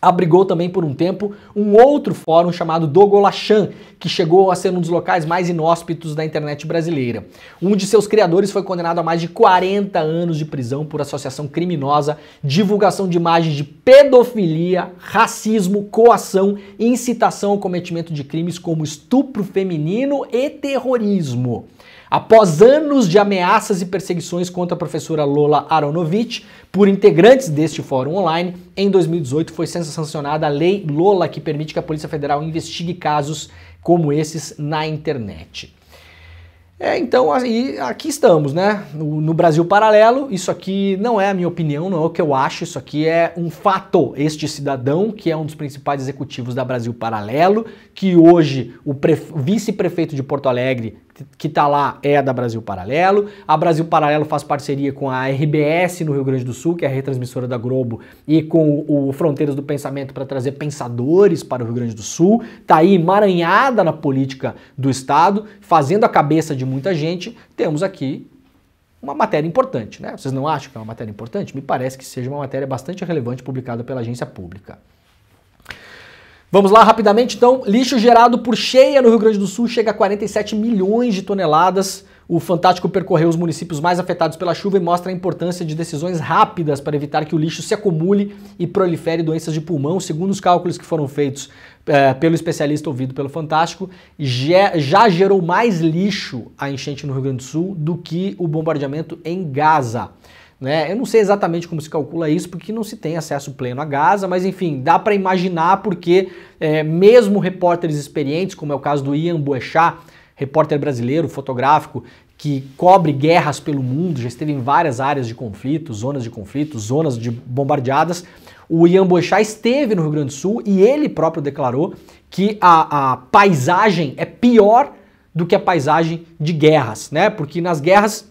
abrigou também por um tempo um outro fórum chamado do Golachan, que chegou a ser um dos locais mais inóspitos da internet brasileira. Um de seus criadores foi condenado a mais de quarenta anos de prisão por associação criminosa, divulgação de imagens de pedofilia, racismo, coação, incitação ao cometimento de crimes como estupro feminino e terrorismo. Após anos de ameaças e perseguições contra a professora Lola Aronovitch por integrantes deste fórum online, em dois mil e dezoito foi sancionada a Lei Lola, que permite que a Polícia Federal investigue casos como esses na internet. É, então aí, aqui estamos, né? No, no Brasil Paralelo, isso aqui não é a minha opinião, não é o que eu acho, isso aqui é um fato. Este cidadão, que é um dos principais executivos da Brasil Paralelo, que hoje o vice-prefeito de Porto Alegre, que tá lá, é da Brasil Paralelo. A Brasil Paralelo faz parceria com a R B S no Rio Grande do Sul, que é a retransmissora da Globo, e com o Fronteiras do Pensamento para trazer pensadores para o Rio Grande do Sul. Tá aí emaranhada na política do Estado, fazendo a cabeça de muita gente. Temos aqui uma matéria importante, né? Vocês não acham que é uma matéria importante? Me parece que seja uma matéria bastante relevante publicada pela agência pública. Vamos lá rapidamente, então. Lixo gerado por cheia no Rio Grande do Sul chega a quarenta e sete milhões de toneladas. O Fantástico percorreu os municípios mais afetados pela chuva e mostra a importância de decisões rápidas para evitar que o lixo se acumule e prolifere doenças de pulmão. Segundo os cálculos que foram feitos é, pelo especialista ouvido pelo Fantástico, já, já gerou mais lixo a enchente no Rio Grande do Sul do que o bombardeamento em Gaza. Né? Eu não sei exatamente como se calcula isso, porque não se tem acesso pleno a Gaza, mas enfim, dá para imaginar porque é, mesmo repórteres experientes, como é o caso do Ian Boechat, repórter brasileiro, fotográfico, que cobre guerras pelo mundo, já esteve em várias áreas de conflito, zonas de conflito, zonas de bombardeadas, o Ian Boechat esteve no Rio Grande do Sul e ele próprio declarou que a, a paisagem é pior do que a paisagem de guerras, né? Porque nas guerras...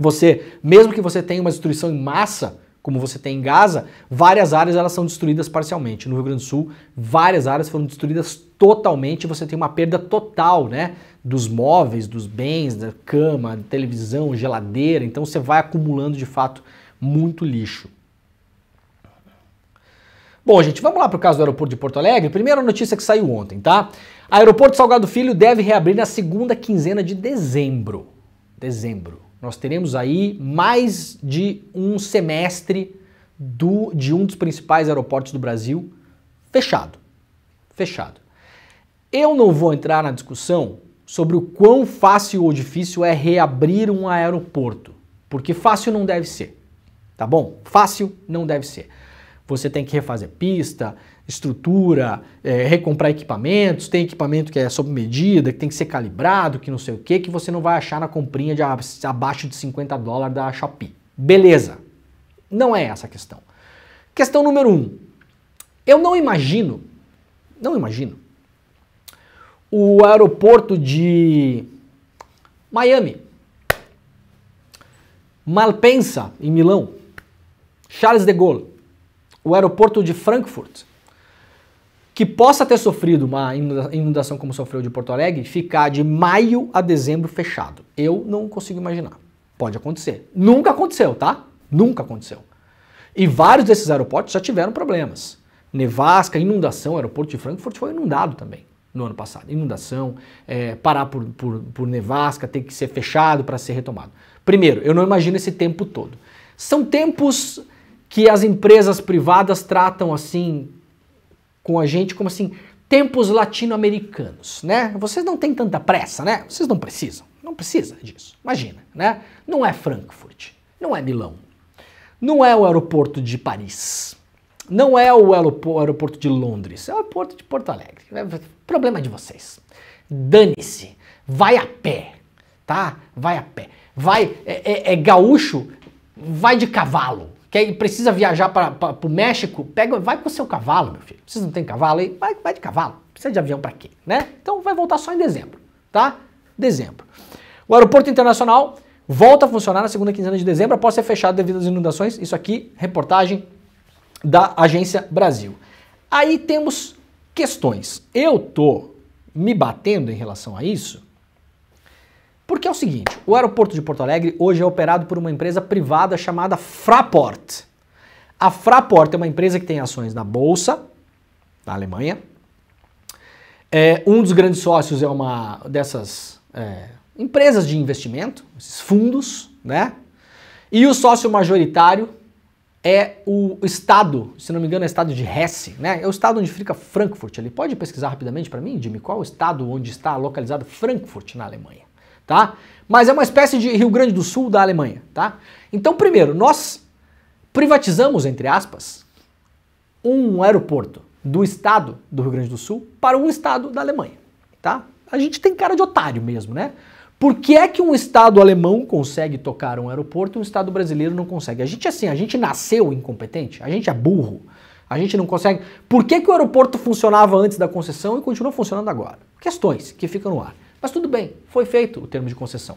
Você, mesmo que você tenha uma destruição em massa, como você tem em Gaza, várias áreas elas são destruídas parcialmente. No Rio Grande do Sul, várias áreas foram destruídas totalmente, você tem uma perda total, né, dos móveis, dos bens, da cama, televisão, geladeira, então você vai acumulando de fato muito lixo. Bom, gente, vamos lá para o caso do aeroporto de Porto Alegre. Primeira notícia que saiu ontem, tá? Aeroporto Salgado Filho deve reabrir na segunda quinzena de dezembro. Dezembro. Nós teremos aí mais de um semestre do, de um dos principais aeroportos do Brasil fechado. Fechado. Eu não vou entrar na discussão sobre o quão fácil ou difícil é reabrir um aeroporto, porque fácil não deve ser, tá bom? Fácil não deve ser. Você tem que refazer pista, estrutura, é, recomprar equipamentos, tem equipamento que é sob medida, que tem que ser calibrado, que não sei o que, que você não vai achar na comprinha de abaixo de cinquenta dólares da Shopee. Beleza, não é essa a questão. Questão número um, eu não imagino Não imagino. O aeroporto de Miami, Malpensa, em Milão, Charles de Gaulle, o aeroporto de Frankfurt, que possa ter sofrido uma inundação como sofreu de Porto Alegre, ficar de maio a dezembro fechado. Eu não consigo imaginar. Pode acontecer. Nunca aconteceu, tá? Nunca aconteceu. E vários desses aeroportos já tiveram problemas. Nevasca, inundação, o aeroporto de Frankfurt foi inundado também no ano passado. Inundação, é, parar por, por, por nevasca, ter que ser fechado para ser retomado. Primeiro, eu não imagino esse tempo todo. São tempos que as empresas privadas tratam assim com a gente como assim, tempos latino-americanos, né? Vocês não têm tanta pressa, né? Vocês não precisam, não precisa disso. Imagina, né? Não é Frankfurt, não é Milão, não é o aeroporto de Paris, não é o aeroporto de Londres, é o aeroporto de Porto Alegre. Problema de vocês. Dane-se, vai a pé, tá? Vai a pé. Vai, é, é, é gaúcho, vai de cavalo. Quer, precisa viajar para o México, pega, vai com o seu cavalo, meu filho. Vocês não têm cavalo aí? Vai, vai de cavalo. Precisa de avião para quê, né? Então vai voltar só em dezembro, tá? Dezembro. O aeroporto internacional volta a funcionar na segunda quinzena de dezembro, após ser fechado devido às inundações. Isso aqui, reportagem da Agência Brasil. Aí temos questões. Eu tô me batendo em relação a isso, porque é o seguinte, o aeroporto de Porto Alegre hoje é operado por uma empresa privada chamada Fraport. A Fraport é uma empresa que tem ações na Bolsa, da Alemanha. É, um dos grandes sócios é uma dessas é, empresas de investimento, esses fundos, né? E o sócio majoritário é o estado, se não me engano é o estado de Hesse, né? É o estado onde fica Frankfurt. Ele pode pesquisar rapidamente para mim, Jimmy, qual é o estado onde está localizado Frankfurt na Alemanha? Tá? Mas é uma espécie de Rio Grande do Sul da Alemanha, tá? Então, primeiro, nós privatizamos, entre aspas, um aeroporto do estado do Rio Grande do Sul para um estado da Alemanha, tá? A gente tem cara de otário mesmo, né? Por que é que um estado alemão consegue tocar um aeroporto e um estado brasileiro não consegue? A gente, assim, a gente nasceu incompetente, a gente é burro, a gente não consegue... Por que que o aeroporto funcionava antes da concessão e continua funcionando agora? Questões que ficam no ar. Mas tudo bem, foi feito o termo de concessão.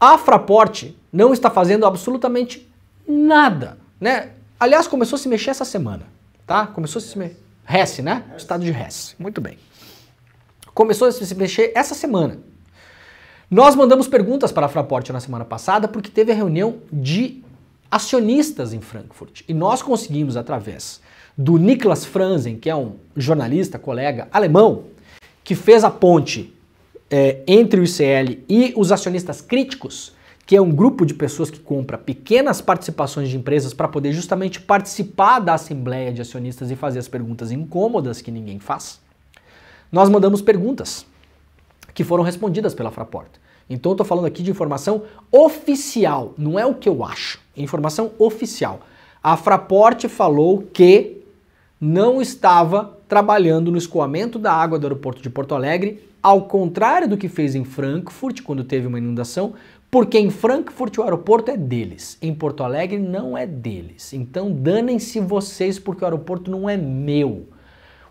A Fraport não está fazendo absolutamente nada, né? Aliás, começou a se mexer essa semana, tá? Começou a se mexer... Hesse, né? O estado de Hesse. Muito bem. Começou a se mexer essa semana. Nós mandamos perguntas para a Fraport na semana passada porque teve a reunião de acionistas em Frankfurt. E nós conseguimos, através do Niklas Franzen, que é um jornalista, colega alemão, que fez a ponte é, entre o I C L e os acionistas críticos, que é um grupo de pessoas que compra pequenas participações de empresas para poder justamente participar da assembleia de acionistas e fazer as perguntas incômodas que ninguém faz, nós mandamos perguntas que foram respondidas pela Fraport. Então eu estou falando aqui de informação oficial, não é o que eu acho, é informação oficial. A Fraport falou que não estava trabalhando no escoamento da água do aeroporto de Porto Alegre, ao contrário do que fez em Frankfurt, quando teve uma inundação, porque em Frankfurt o aeroporto é deles, em Porto Alegre não é deles. Então danem-se vocês, porque o aeroporto não é meu.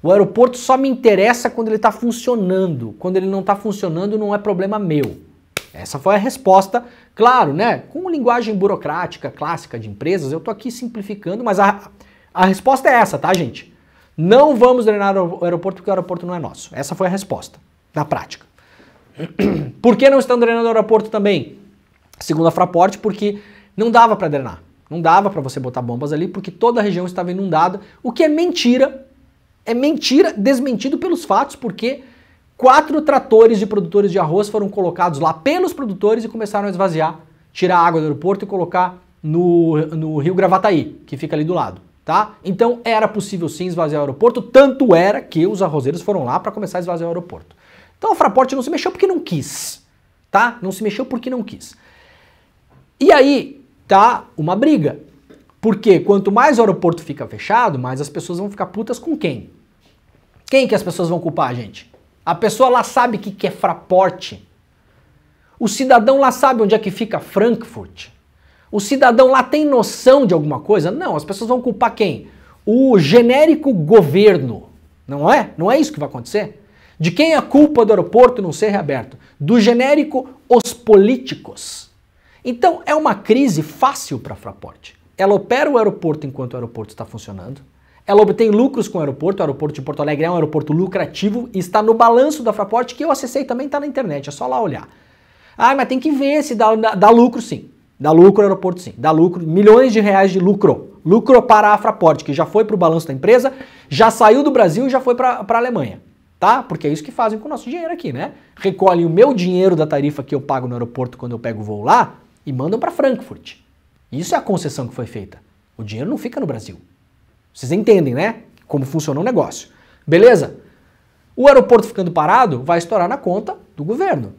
O aeroporto só me interessa quando ele está funcionando. Quando ele não está funcionando, não é problema meu. Essa foi a resposta, claro, né? Com linguagem burocrática, clássica de empresas, eu estou aqui simplificando, mas a, a resposta é essa, tá, gente? Não vamos drenar o aeroporto porque o aeroporto não é nosso. Essa foi a resposta, na prática. Por que não estão drenando o aeroporto também? Segundo a Fraport, porque não dava para drenar. Não dava para você botar bombas ali porque toda a região estava inundada, o que é mentira. É mentira, desmentido pelos fatos, porque quatro tratores de produtores de arroz foram colocados lá pelos produtores e começaram a esvaziar, tirar a água do aeroporto e colocar no, no Rio Gravataí, que fica ali do lado. Tá? Então era possível sim esvaziar o aeroporto, tanto era que os arrozeiros foram lá para começar a esvaziar o aeroporto. Então a Fraport não se mexeu porque não quis, tá? Não se mexeu porque não quis. E aí tá uma briga, porque quanto mais o aeroporto fica fechado, mais as pessoas vão ficar putas com quem? Quem que as pessoas vão culpar, gente? A pessoa lá sabe o que, que é Fraport. O cidadão lá sabe onde é que fica Frankfurt. O cidadão lá tem noção de alguma coisa? Não, as pessoas vão culpar quem? o genérico governo, não é? Não é isso que vai acontecer? De quem é a culpa do aeroporto não ser reaberto? Do genérico, os políticos. Então é uma crise fácil para a Fraport. Ela opera o aeroporto enquanto o aeroporto está funcionando, ela obtém lucros com o aeroporto, o aeroporto de Porto Alegre é um aeroporto lucrativo e está no balanço da Fraport, que eu acessei também, está na internet, é só lá olhar. Ah, mas tem que ver se dá, dá, dá lucro sim, dá lucro no aeroporto sim, dá lucro, milhões de reais de lucro. Lucro para a Fraport, que já foi para o balanço da empresa, já saiu do Brasil e já foi para a Alemanha, tá? Porque é isso que fazem com o nosso dinheiro aqui, né? Recolhem o meu dinheiro da tarifa que eu pago no aeroporto quando eu pego o voo lá e mandam para Frankfurt. Isso é a concessão que foi feita. O dinheiro não fica no Brasil. Vocês entendem, né? Como funciona o negócio. Beleza? O aeroporto ficando parado vai estourar na conta do governo,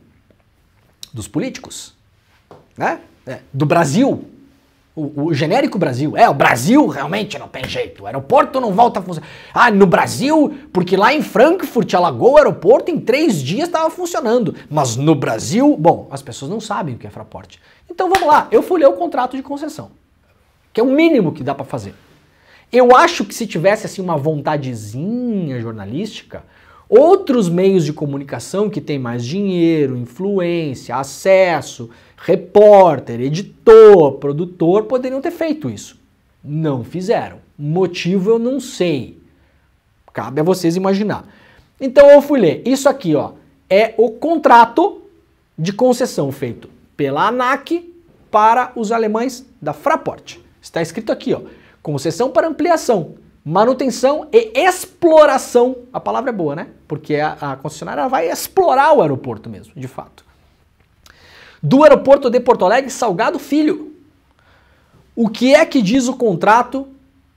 dos políticos, né? É, do Brasil. O, o genérico Brasil. É, o Brasil realmente não tem jeito. O aeroporto não volta a funcionar. Ah, no Brasil, porque lá em Frankfurt alagou o aeroporto, em três dias estava funcionando. Mas no Brasil, bom, as pessoas não sabem o que é Fraport. Então vamos lá, eu fui ler o contrato de concessão, que é o mínimo que dá para fazer. Eu acho que se tivesse assim uma vontadezinha jornalística, outros meios de comunicação que têm mais dinheiro, influência, acesso, repórter, editor, produtor, poderiam ter feito isso. Não fizeram. Motivo eu não sei. Cabe a vocês imaginar. Então eu fui ler. Isso aqui, ó, é o contrato de concessão feito pela ANAC para os alemães da Fraport. Está escrito aqui, ó. Concessão para ampliação, manutenção e exploração. A palavra é boa, né? Porque a, a concessionária vai explorar o aeroporto mesmo, de fato. Do aeroporto de Porto Alegre, Salgado Filho. O que é que diz o contrato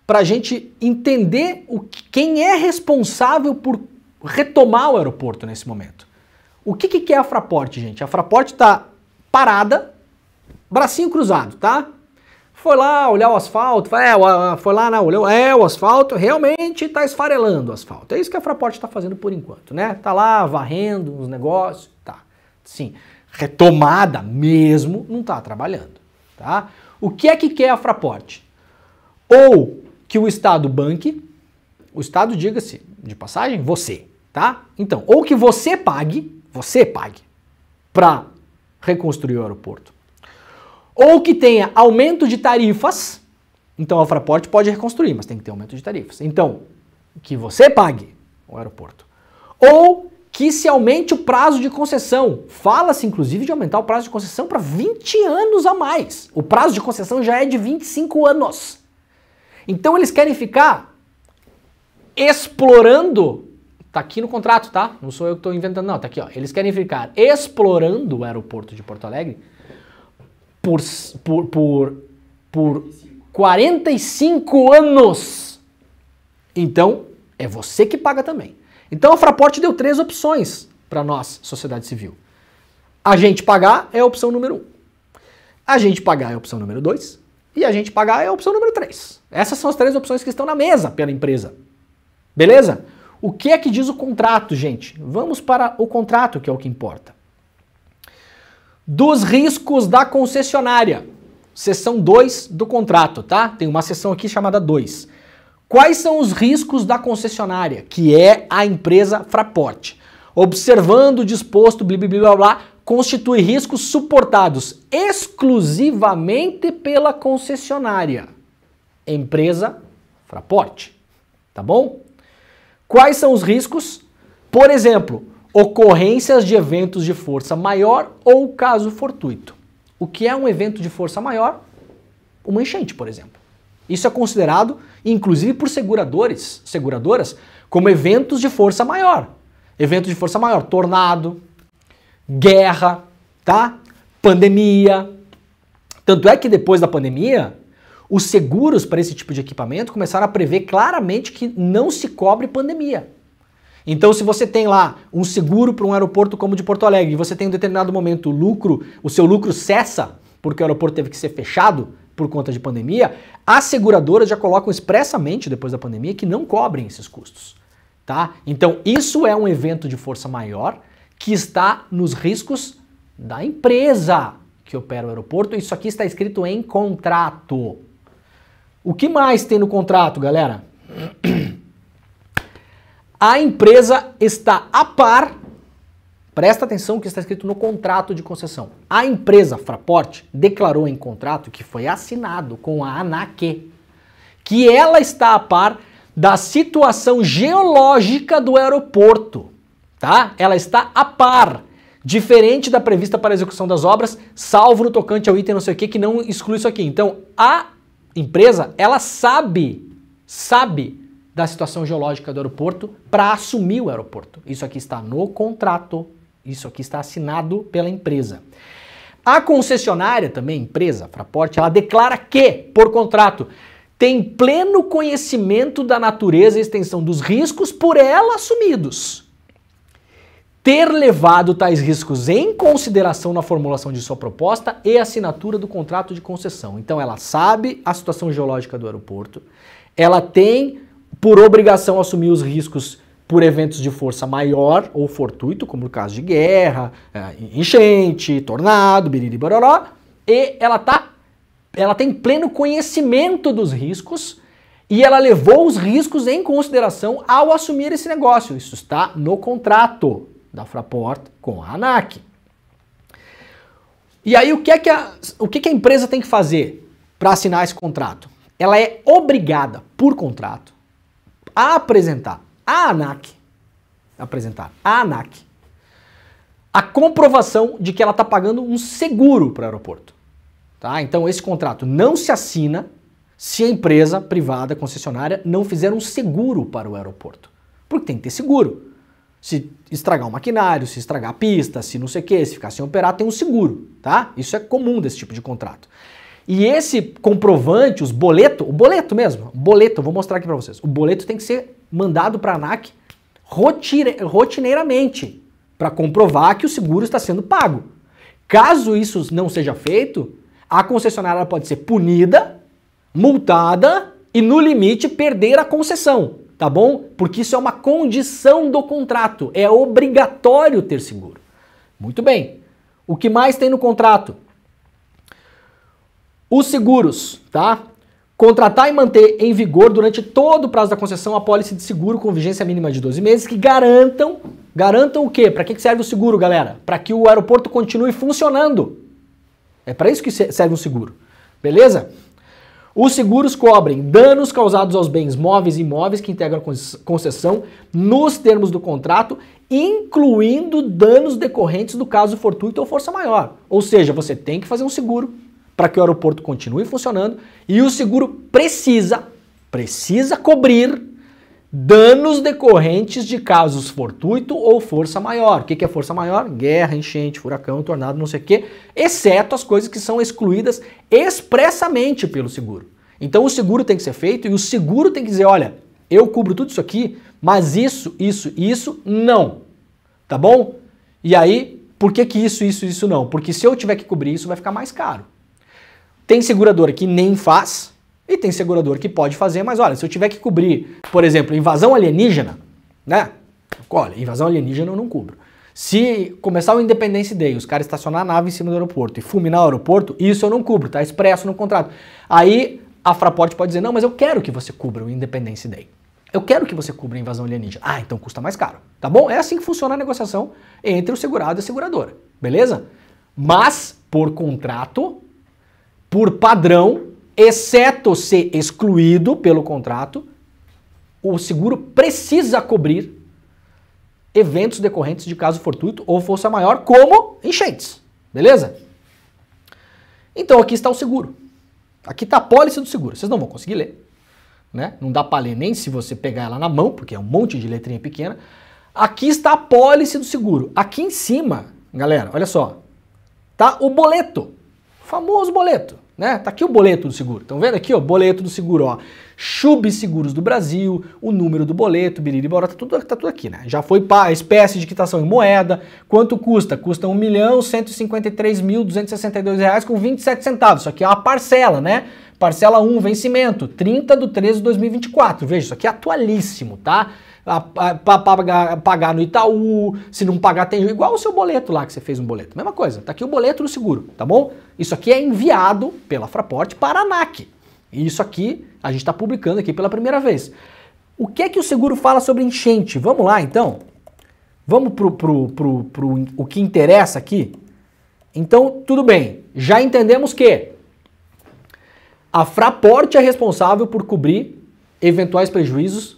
para a gente entender o que, quem é responsável por retomar o aeroporto nesse momento? O que, que é a Fraport, gente? A Fraport está parada, bracinho cruzado, tá? Foi lá olhar o asfalto, é, foi lá, não, olhou, é, o asfalto realmente está esfarelando o asfalto. É isso que a Fraport está fazendo por enquanto, né? Está lá varrendo os negócios, tá. Sim, retomada mesmo, não está trabalhando, tá? O que é que quer a Fraport? Ou que o Estado banque, o Estado, diga-se de passagem, você, tá? Então, ou que você pague, você pague, para reconstruir o aeroporto. Ou que tenha aumento de tarifas, então a Fraport pode reconstruir, mas tem que ter aumento de tarifas. Então, que você pague o aeroporto. Ou que se aumente o prazo de concessão. Fala-se, inclusive, de aumentar o prazo de concessão para vinte anos a mais. O prazo de concessão já é de vinte e cinco anos. Então eles querem ficar explorando... Tá aqui no contrato, tá? Não sou eu que estou inventando, não. Tá aqui, ó. Eles querem ficar explorando o aeroporto de Porto Alegre Por, por, por, por quarenta e cinco anos. Então, é você que paga também. Então, a Fraport deu três opções para nós, sociedade civil. A gente pagar é a opção número um. A gente pagar é a opção número dois. E a gente pagar é a opção número três. Essas são as três opções que estão na mesa pela empresa. Beleza? O que é que diz o contrato, gente? Vamos para o contrato, que é o que importa. Dos riscos da concessionária, seção dois do contrato, tá? Tem uma seção aqui chamada dois. Quais são os riscos da concessionária, que é a empresa Fraport? Observando o disposto, blá, blá, blá, blá, constitui riscos suportados exclusivamente pela concessionária, empresa Fraport, tá bom? Quais são os riscos? Por exemplo, ocorrências de eventos de força maior ou caso fortuito. O que é um evento de força maior? Uma enchente, por exemplo. Isso é considerado, inclusive por seguradores, seguradoras, como eventos de força maior. Eventos de força maior, tornado, guerra, tá? Pandemia. Tanto é que depois da pandemia, os seguros para esse tipo de equipamento começaram a prever claramente que não se cobre pandemia. Então, se você tem lá um seguro para um aeroporto como o de Porto Alegre e você tem em um determinado momento o lucro, o seu lucro cessa porque o aeroporto teve que ser fechado por conta de pandemia, as seguradoras já colocam expressamente depois da pandemia que não cobrem esses custos, tá? Então, isso é um evento de força maior que está nos riscos da empresa que opera o aeroporto. Isso aqui está escrito em contrato. O que mais tem no contrato, galera? A empresa está a par, presta atenção que está escrito no contrato de concessão. A empresa Fraport declarou em contrato que foi assinado com a ANAC que ela está a par da situação geológica do aeroporto, tá? Ela está a par, diferente da prevista para execução das obras, salvo no tocante ao item não sei o que, que não exclui isso aqui. Então, a empresa, ela sabe, sabe da situação geológica do aeroporto para assumir o aeroporto. Isso aqui está no contrato, isso aqui está assinado pela empresa. A concessionária também, empresa, Fraport, ela declara que, por contrato, tem pleno conhecimento da natureza e extensão dos riscos por ela assumidos. Ter levado tais riscos em consideração na formulação de sua proposta e assinatura do contrato de concessão. Então ela sabe a situação geológica do aeroporto, ela tem por obrigação assumir os riscos por eventos de força maior ou fortuito, como no caso de guerra, enchente, tornado, biriri bororó, e ela, tá, ela tem pleno conhecimento dos riscos e ela levou os riscos em consideração ao assumir esse negócio. Isso está no contrato da Fraport com a ANAC. E aí o que é que a, o que que a empresa tem que fazer para assinar esse contrato? Ela é obrigada, por contrato, a apresentar à ANAC, apresentar à ANAC a comprovação de que ela está pagando um seguro para o aeroporto. Tá? Então esse contrato não se assina se a empresa privada, concessionária, não fizer um seguro para o aeroporto. Porque tem que ter seguro. Se estragar o maquinário, se estragar a pista, se não sei o que, se ficar sem operar, tem um seguro. Tá? Isso é comum desse tipo de contrato. E esse comprovante, os boletos, o boleto mesmo, boleto, vou mostrar aqui para vocês. O boleto tem que ser mandado para a ANAC rotineiramente para comprovar que o seguro está sendo pago. Caso isso não seja feito, a concessionária pode ser punida, multada e, no limite, perder a concessão, tá bom? Porque isso é uma condição do contrato, é obrigatório ter seguro. Muito bem. O que mais tem no contrato? Os seguros, tá? Contratar e manter em vigor durante todo o prazo da concessão a pólice de seguro com vigência mínima de doze meses que garantam, garantam o quê? Para que serve o seguro, galera? Para que o aeroporto continue funcionando. É para isso que serve um seguro, beleza? Os seguros cobrem danos causados aos bens móveis e imóveis que integram a concessão nos termos do contrato, incluindo danos decorrentes do caso fortuito ou força maior. Ou seja, você tem que fazer um seguro para que o aeroporto continue funcionando, e o seguro precisa, precisa cobrir danos decorrentes de casos fortuito ou força maior. O que que é força maior? Guerra, enchente, furacão, tornado, não sei o quê, exceto as coisas que são excluídas expressamente pelo seguro. Então o seguro tem que ser feito e o seguro tem que dizer, olha, eu cubro tudo isso aqui, mas isso, isso, isso, não. Tá bom? E aí, por que que isso, isso, isso não? Porque se eu tiver que cobrir isso, vai ficar mais caro. Tem seguradora que nem faz e tem seguradora que pode fazer, mas olha, se eu tiver que cobrir, por exemplo, invasão alienígena, né? Olha, invasão alienígena eu não cubro. Se começar o Independence Day, os caras estacionar a nave em cima do aeroporto e fulminar o aeroporto, isso eu não cubro, tá expresso no contrato. Aí a Fraport pode dizer, não, mas eu quero que você cubra o Independence Day. Eu quero que você cubra a invasão alienígena. Ah, então custa mais caro, tá bom? É assim que funciona a negociação entre o segurado e a seguradora, beleza? Mas, por contrato, por padrão, exceto ser excluído pelo contrato, o seguro precisa cobrir eventos decorrentes de caso fortuito ou força maior, como enchentes, beleza? Então aqui está o seguro. Aqui está a pólice do seguro. Vocês não vão conseguir ler, né? Não dá para ler nem se você pegar ela na mão, porque é um monte de letrinha pequena. Aqui está a pólice do seguro. Aqui em cima, galera, olha só, tá o boleto. Famoso boleto, né? Tá aqui o boleto do seguro. Estão vendo aqui, ó, boleto do seguro, ó. Chubb Seguros do Brasil, o número do boleto, biriri, boró, tá tudo, tá tudo aqui, né? Já foi a espécie de quitação em moeda. Quanto custa? Custa um milhão cento e cinquenta e três mil duzentos e sessenta e dois reais com vinte e sete centavos. Isso aqui é uma parcela, né? Parcela um, vencimento, trinta de treze de dois mil e vinte e quatro. Veja, isso aqui é atualíssimo, tá? Para pagar no Itaú, se não pagar tem igual o seu boleto lá que você fez um boleto, mesma coisa, tá aqui o boleto do seguro, tá bom? Isso aqui é enviado pela Fraport para a ANAC e isso aqui a gente está publicando aqui pela primeira vez. O que é que o seguro fala sobre enchente? Vamos lá, então. Vamos para pro, pro, pro, o que interessa aqui. Então, tudo bem. Já entendemos que a Fraport é responsável por cobrir eventuais prejuízos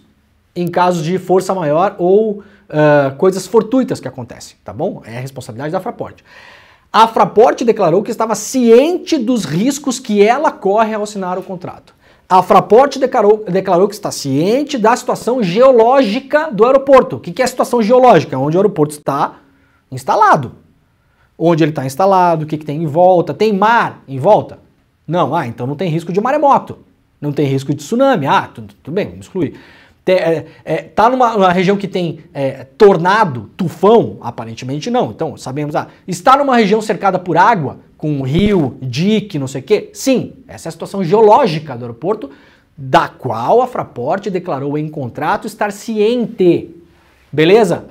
em casos de força maior ou uh, coisas fortuitas que acontecem, tá bom? É a responsabilidade da Fraport. A Fraport declarou que estava ciente dos riscos que ela corre ao assinar o contrato. A Fraport declarou, declarou que está ciente da situação geológica do aeroporto. O que é a situação geológica? Onde o aeroporto está instalado. Onde ele está instalado, o que, que tem em volta. Tem mar em volta? Não. Ah, então não tem risco de maremoto. Não tem risco de tsunami. Ah, tudo, tudo bem, vamos excluir. É, é, tá numa, numa região que tem é, tornado, tufão? Aparentemente não. Então, sabemos. Ah, está numa região cercada por água, com rio, dique, não sei o quê? Sim, essa é a situação geológica do aeroporto, da qual a Fraport declarou em contrato estar ciente. Beleza?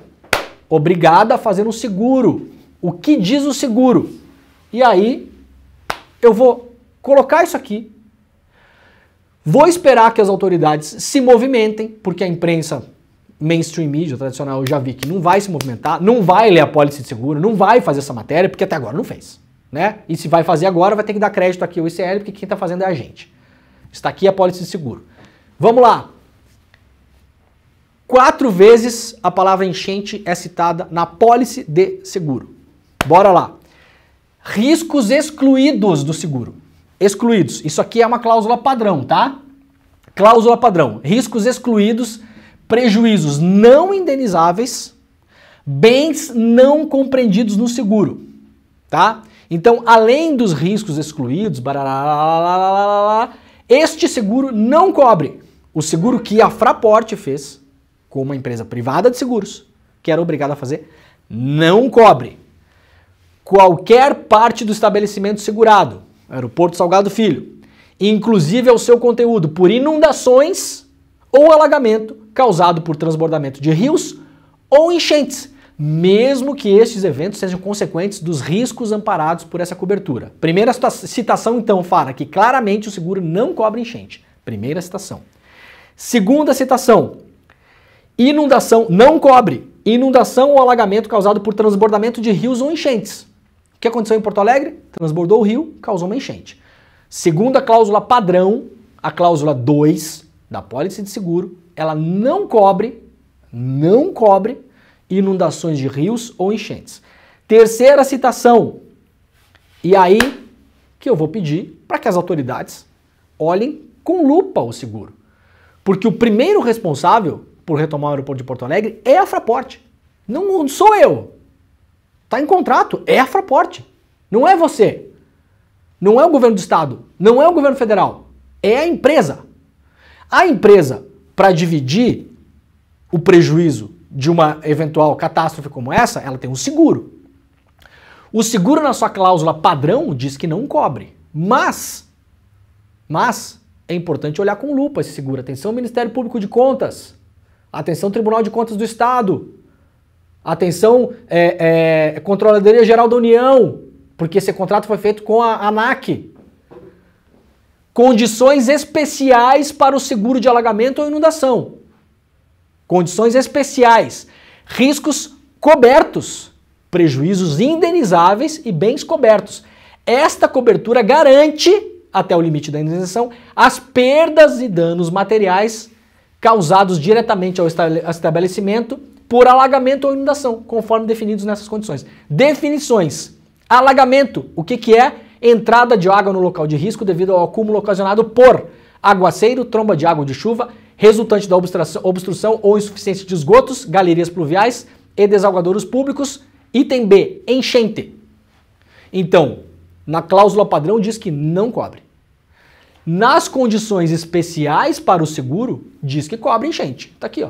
Obrigada a fazer um seguro. O que diz o seguro? E aí, eu vou colocar isso aqui. Vou esperar que as autoridades se movimentem, porque a imprensa mainstream media tradicional eu já vi que não vai se movimentar, não vai ler a pólice de seguro, não vai fazer essa matéria, porque até agora não fez, né? E se vai fazer agora, vai ter que dar crédito aqui ao I C L, porque quem está fazendo é a gente. Está aqui a pólice de seguro. Vamos lá. Quatro vezes a palavra enchente é citada na pólice de seguro. Bora lá. Riscos excluídos do seguro. Excluídos. Isso aqui é uma cláusula padrão, tá? Cláusula padrão. Riscos excluídos, prejuízos não indenizáveis, bens não compreendidos no seguro, tá? Então, além dos riscos excluídos, este seguro não cobre o seguro que a Fraport fez com uma empresa privada de seguros, que era obrigada a fazer, não cobre qualquer parte do estabelecimento segurado. Aeroporto Salgado Filho, inclusive ao seu conteúdo por inundações ou alagamento causado por transbordamento de rios ou enchentes, mesmo que estes eventos sejam consequentes dos riscos amparados por essa cobertura. Primeira citação, então, fala que claramente o seguro não cobre enchente. Primeira citação. Segunda citação, inundação não cobre inundação ou alagamento causado por transbordamento de rios ou enchentes. O que aconteceu em Porto Alegre? Transbordou o rio, causou uma enchente. Segundo a cláusula padrão, a cláusula dois da pólice de seguro, ela não cobre, não cobre inundações de rios ou enchentes. Terceira citação, e aí que eu vou pedir para que as autoridades olhem com lupa o seguro. Porque o primeiro responsável por retomar o aeroporto de Porto Alegre é a Fraport. Não sou eu. Está em contrato, é a Fraport, não é você, não é o governo do estado, não é o governo federal, é a empresa. A empresa, para dividir o prejuízo de uma eventual catástrofe como essa, ela tem um seguro. O seguro na sua cláusula padrão diz que não cobre, mas, mas é importante olhar com lupa esse seguro. Atenção, Ministério Público de Contas, atenção, Tribunal de Contas do Estado. Atenção, é, é, Controladoria Geral da União, porque esse contrato foi feito com a ANAC. Condições especiais para o seguro de alagamento ou inundação. Condições especiais. Riscos cobertos, prejuízos indenizáveis e bens cobertos. Esta cobertura garante, até o limite da indenização, as perdas e danos materiais causados diretamente ao estabelecimento por alagamento ou inundação, conforme definidos nessas condições. Definições. Alagamento, o que que é? Entrada de água no local de risco devido ao acúmulo ocasionado por aguaceiro, tromba de água ou de chuva, resultante da obstrução, obstrução ou insuficiência de esgotos, galerias pluviais e desaguadouros públicos. Item B, enchente. Então, na cláusula padrão diz que não cobre. Nas condições especiais para o seguro, diz que cobre enchente. Está aqui, ó.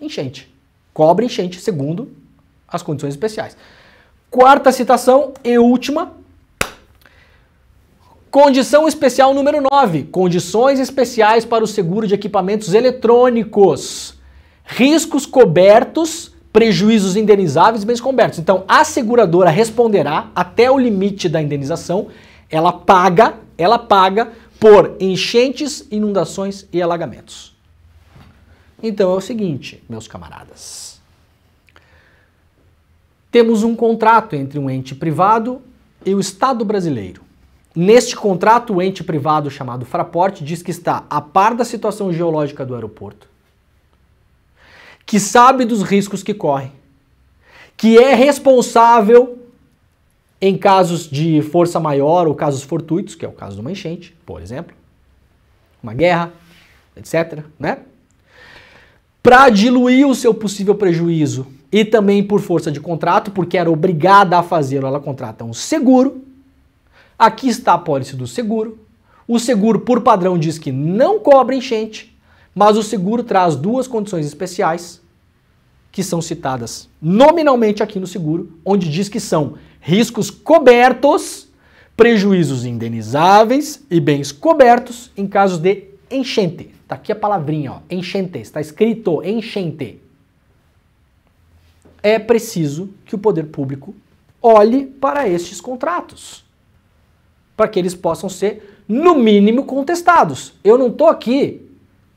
Enchente. Cobre enchente, segundo as condições especiais. Quarta citação e última. Condição especial número nove. Condições especiais para o seguro de equipamentos eletrônicos. Riscos cobertos, prejuízos indenizáveis e bens cobertos. Então, a seguradora responderá até o limite da indenização. Ela paga, ela paga por enchentes, inundações e alagamentos. Então é o seguinte, meus camaradas. Temos um contrato entre um ente privado e o Estado brasileiro. Neste contrato, o ente privado chamado Fraport diz que está a par da situação geológica do aeroporto, que sabe dos riscos que corre, que é responsável em casos de força maior ou casos fortuitos, que é o caso de uma enchente, por exemplo, uma guerra, etcétera, né? Para diluir o seu possível prejuízo e também por força de contrato, porque era obrigada a fazê-lo, ela contrata um seguro. Aqui está a apólice do seguro. O seguro, por padrão, diz que não cobre enchente, mas o seguro traz duas condições especiais que são citadas nominalmente aqui no seguro, onde diz que são riscos cobertos, prejuízos indenizáveis e bens cobertos em casos de enchente. Está aqui a palavrinha, ó, enchente, está escrito enchente. É preciso que o poder público olhe para estes contratos, para que eles possam ser, no mínimo, contestados. Eu não estou aqui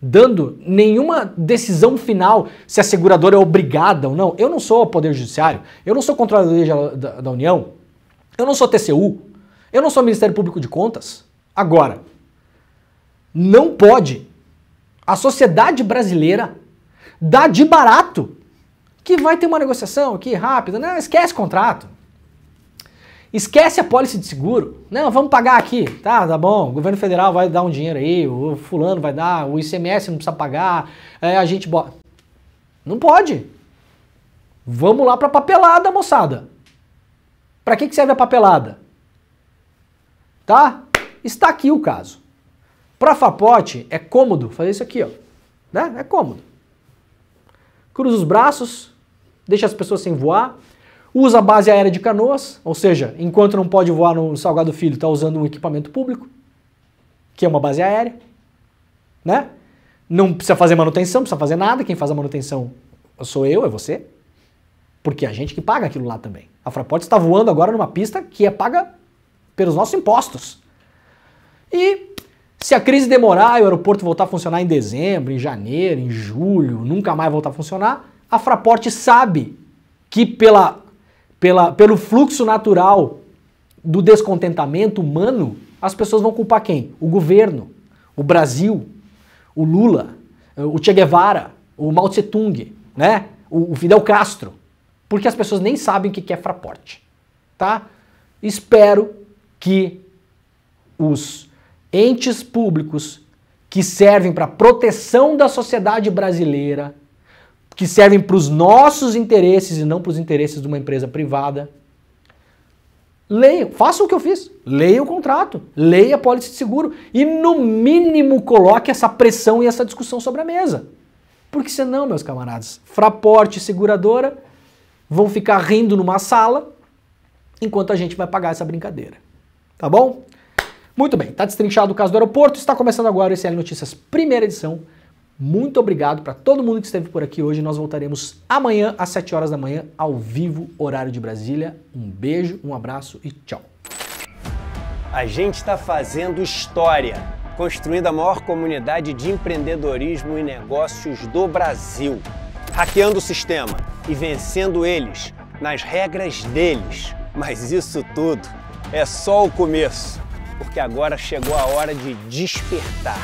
dando nenhuma decisão final se a seguradora é obrigada ou não. Eu não sou o Poder Judiciário, eu não sou Controladoria da, da União, eu não sou T C U, eu não sou Ministério Público de Contas. Agora, não pode a sociedade brasileira dar de barato que vai ter uma negociação aqui rápida. Não, esquece contrato. Esquece a apólice de seguro. Não, vamos pagar aqui. Tá, tá bom. O governo federal vai dar um dinheiro aí, o fulano vai dar, o I C M S não precisa pagar, é, a gente bota... Não pode. Vamos lá pra papelada, moçada. Pra que que serve a papelada? Tá? Está aqui o caso. Pra Fraport é cômodo fazer isso aqui, ó. Né? É cômodo. Cruza os braços, deixa as pessoas sem voar. Usa a base aérea de Canoas, ou seja, enquanto não pode voar no Salgado Filho, está usando um equipamento público, que é uma base aérea, né? Não precisa fazer manutenção, não precisa fazer nada, quem faz a manutenção sou eu, é você, porque é a gente que paga aquilo lá também. A Fraport está voando agora numa pista que é paga pelos nossos impostos. E se a crise demorar e o aeroporto voltar a funcionar em dezembro, em janeiro, em julho, nunca mais voltar a funcionar, a Fraport sabe que pela... Pela, pelo fluxo natural do descontentamento humano, as pessoas vão culpar quem? O governo, o Brasil, o Lula, o Che Guevara, o Mao Tse Tung, né? o, o Fidel Castro, porque as pessoas nem sabem o que é Fraport, tá? Espero que os entes públicos que servem para a proteção da sociedade brasileira, que servem para os nossos interesses e não para os interesses de uma empresa privada. Leia, faça o que eu fiz, leia o contrato, leia a apólice de seguro e no mínimo coloque essa pressão e essa discussão sobre a mesa. Porque senão, meus camaradas, Fraport e seguradora vão ficar rindo numa sala enquanto a gente vai pagar essa brincadeira, tá bom? Muito bem, tá destrinchado o caso do aeroporto, está começando agora o I C L Notícias, primeira edição. Muito obrigado para todo mundo que esteve por aqui hoje. Nós voltaremos amanhã às sete horas da manhã, ao vivo, horário de Brasília. Um beijo, um abraço e tchau. A gente está fazendo história, construindo a maior comunidade de empreendedorismo e negócios do Brasil. Hackeando o sistema e vencendo eles, nas regras deles. Mas isso tudo é só o começo, porque agora chegou a hora de despertar.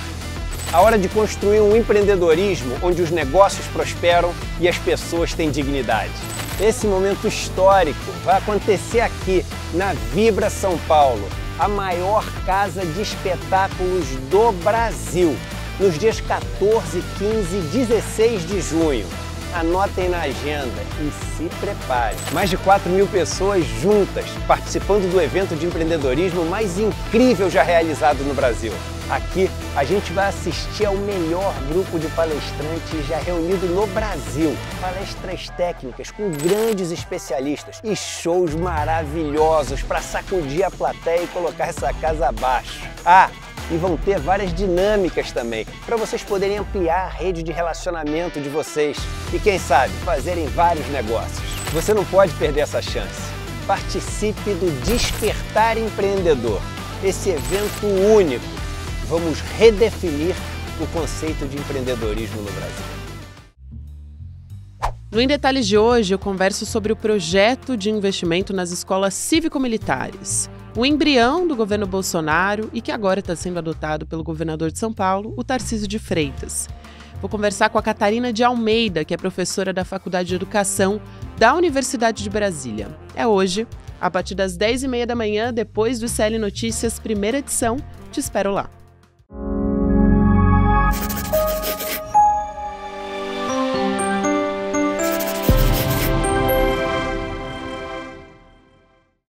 A hora de construir um empreendedorismo onde os negócios prosperam e as pessoas têm dignidade. Esse momento histórico vai acontecer aqui, na Vibra São Paulo, a maior casa de espetáculos do Brasil, nos dias quatorze, quinze e dezesseis de junho. Anotem na agenda e se preparem. Mais de quatro mil pessoas juntas, participando do evento de empreendedorismo mais incrível já realizado no Brasil. Aqui, a gente vai assistir ao melhor grupo de palestrantes já reunido no Brasil. Palestras técnicas com grandes especialistas e shows maravilhosos para sacudir a plateia e colocar essa casa abaixo. Ah, e vão ter várias dinâmicas também, para vocês poderem ampliar a rede de relacionamento de vocês e, quem sabe, fazerem vários negócios. Você não pode perder essa chance. Participe do Despertar Empreendedor, esse evento único. Vamos redefinir o conceito de empreendedorismo no Brasil. No Em Detalhes de hoje, eu converso sobre o projeto de investimento nas escolas cívico-militares, o embrião do governo Bolsonaro e que agora está sendo adotado pelo governador de São Paulo, o Tarcísio de Freitas. Vou conversar com a Catarina de Almeida, que é professora da Faculdade de Educação da Universidade de Brasília. É hoje, a partir das dez e meia da manhã, depois do I C L Notícias, primeira edição. Te espero lá.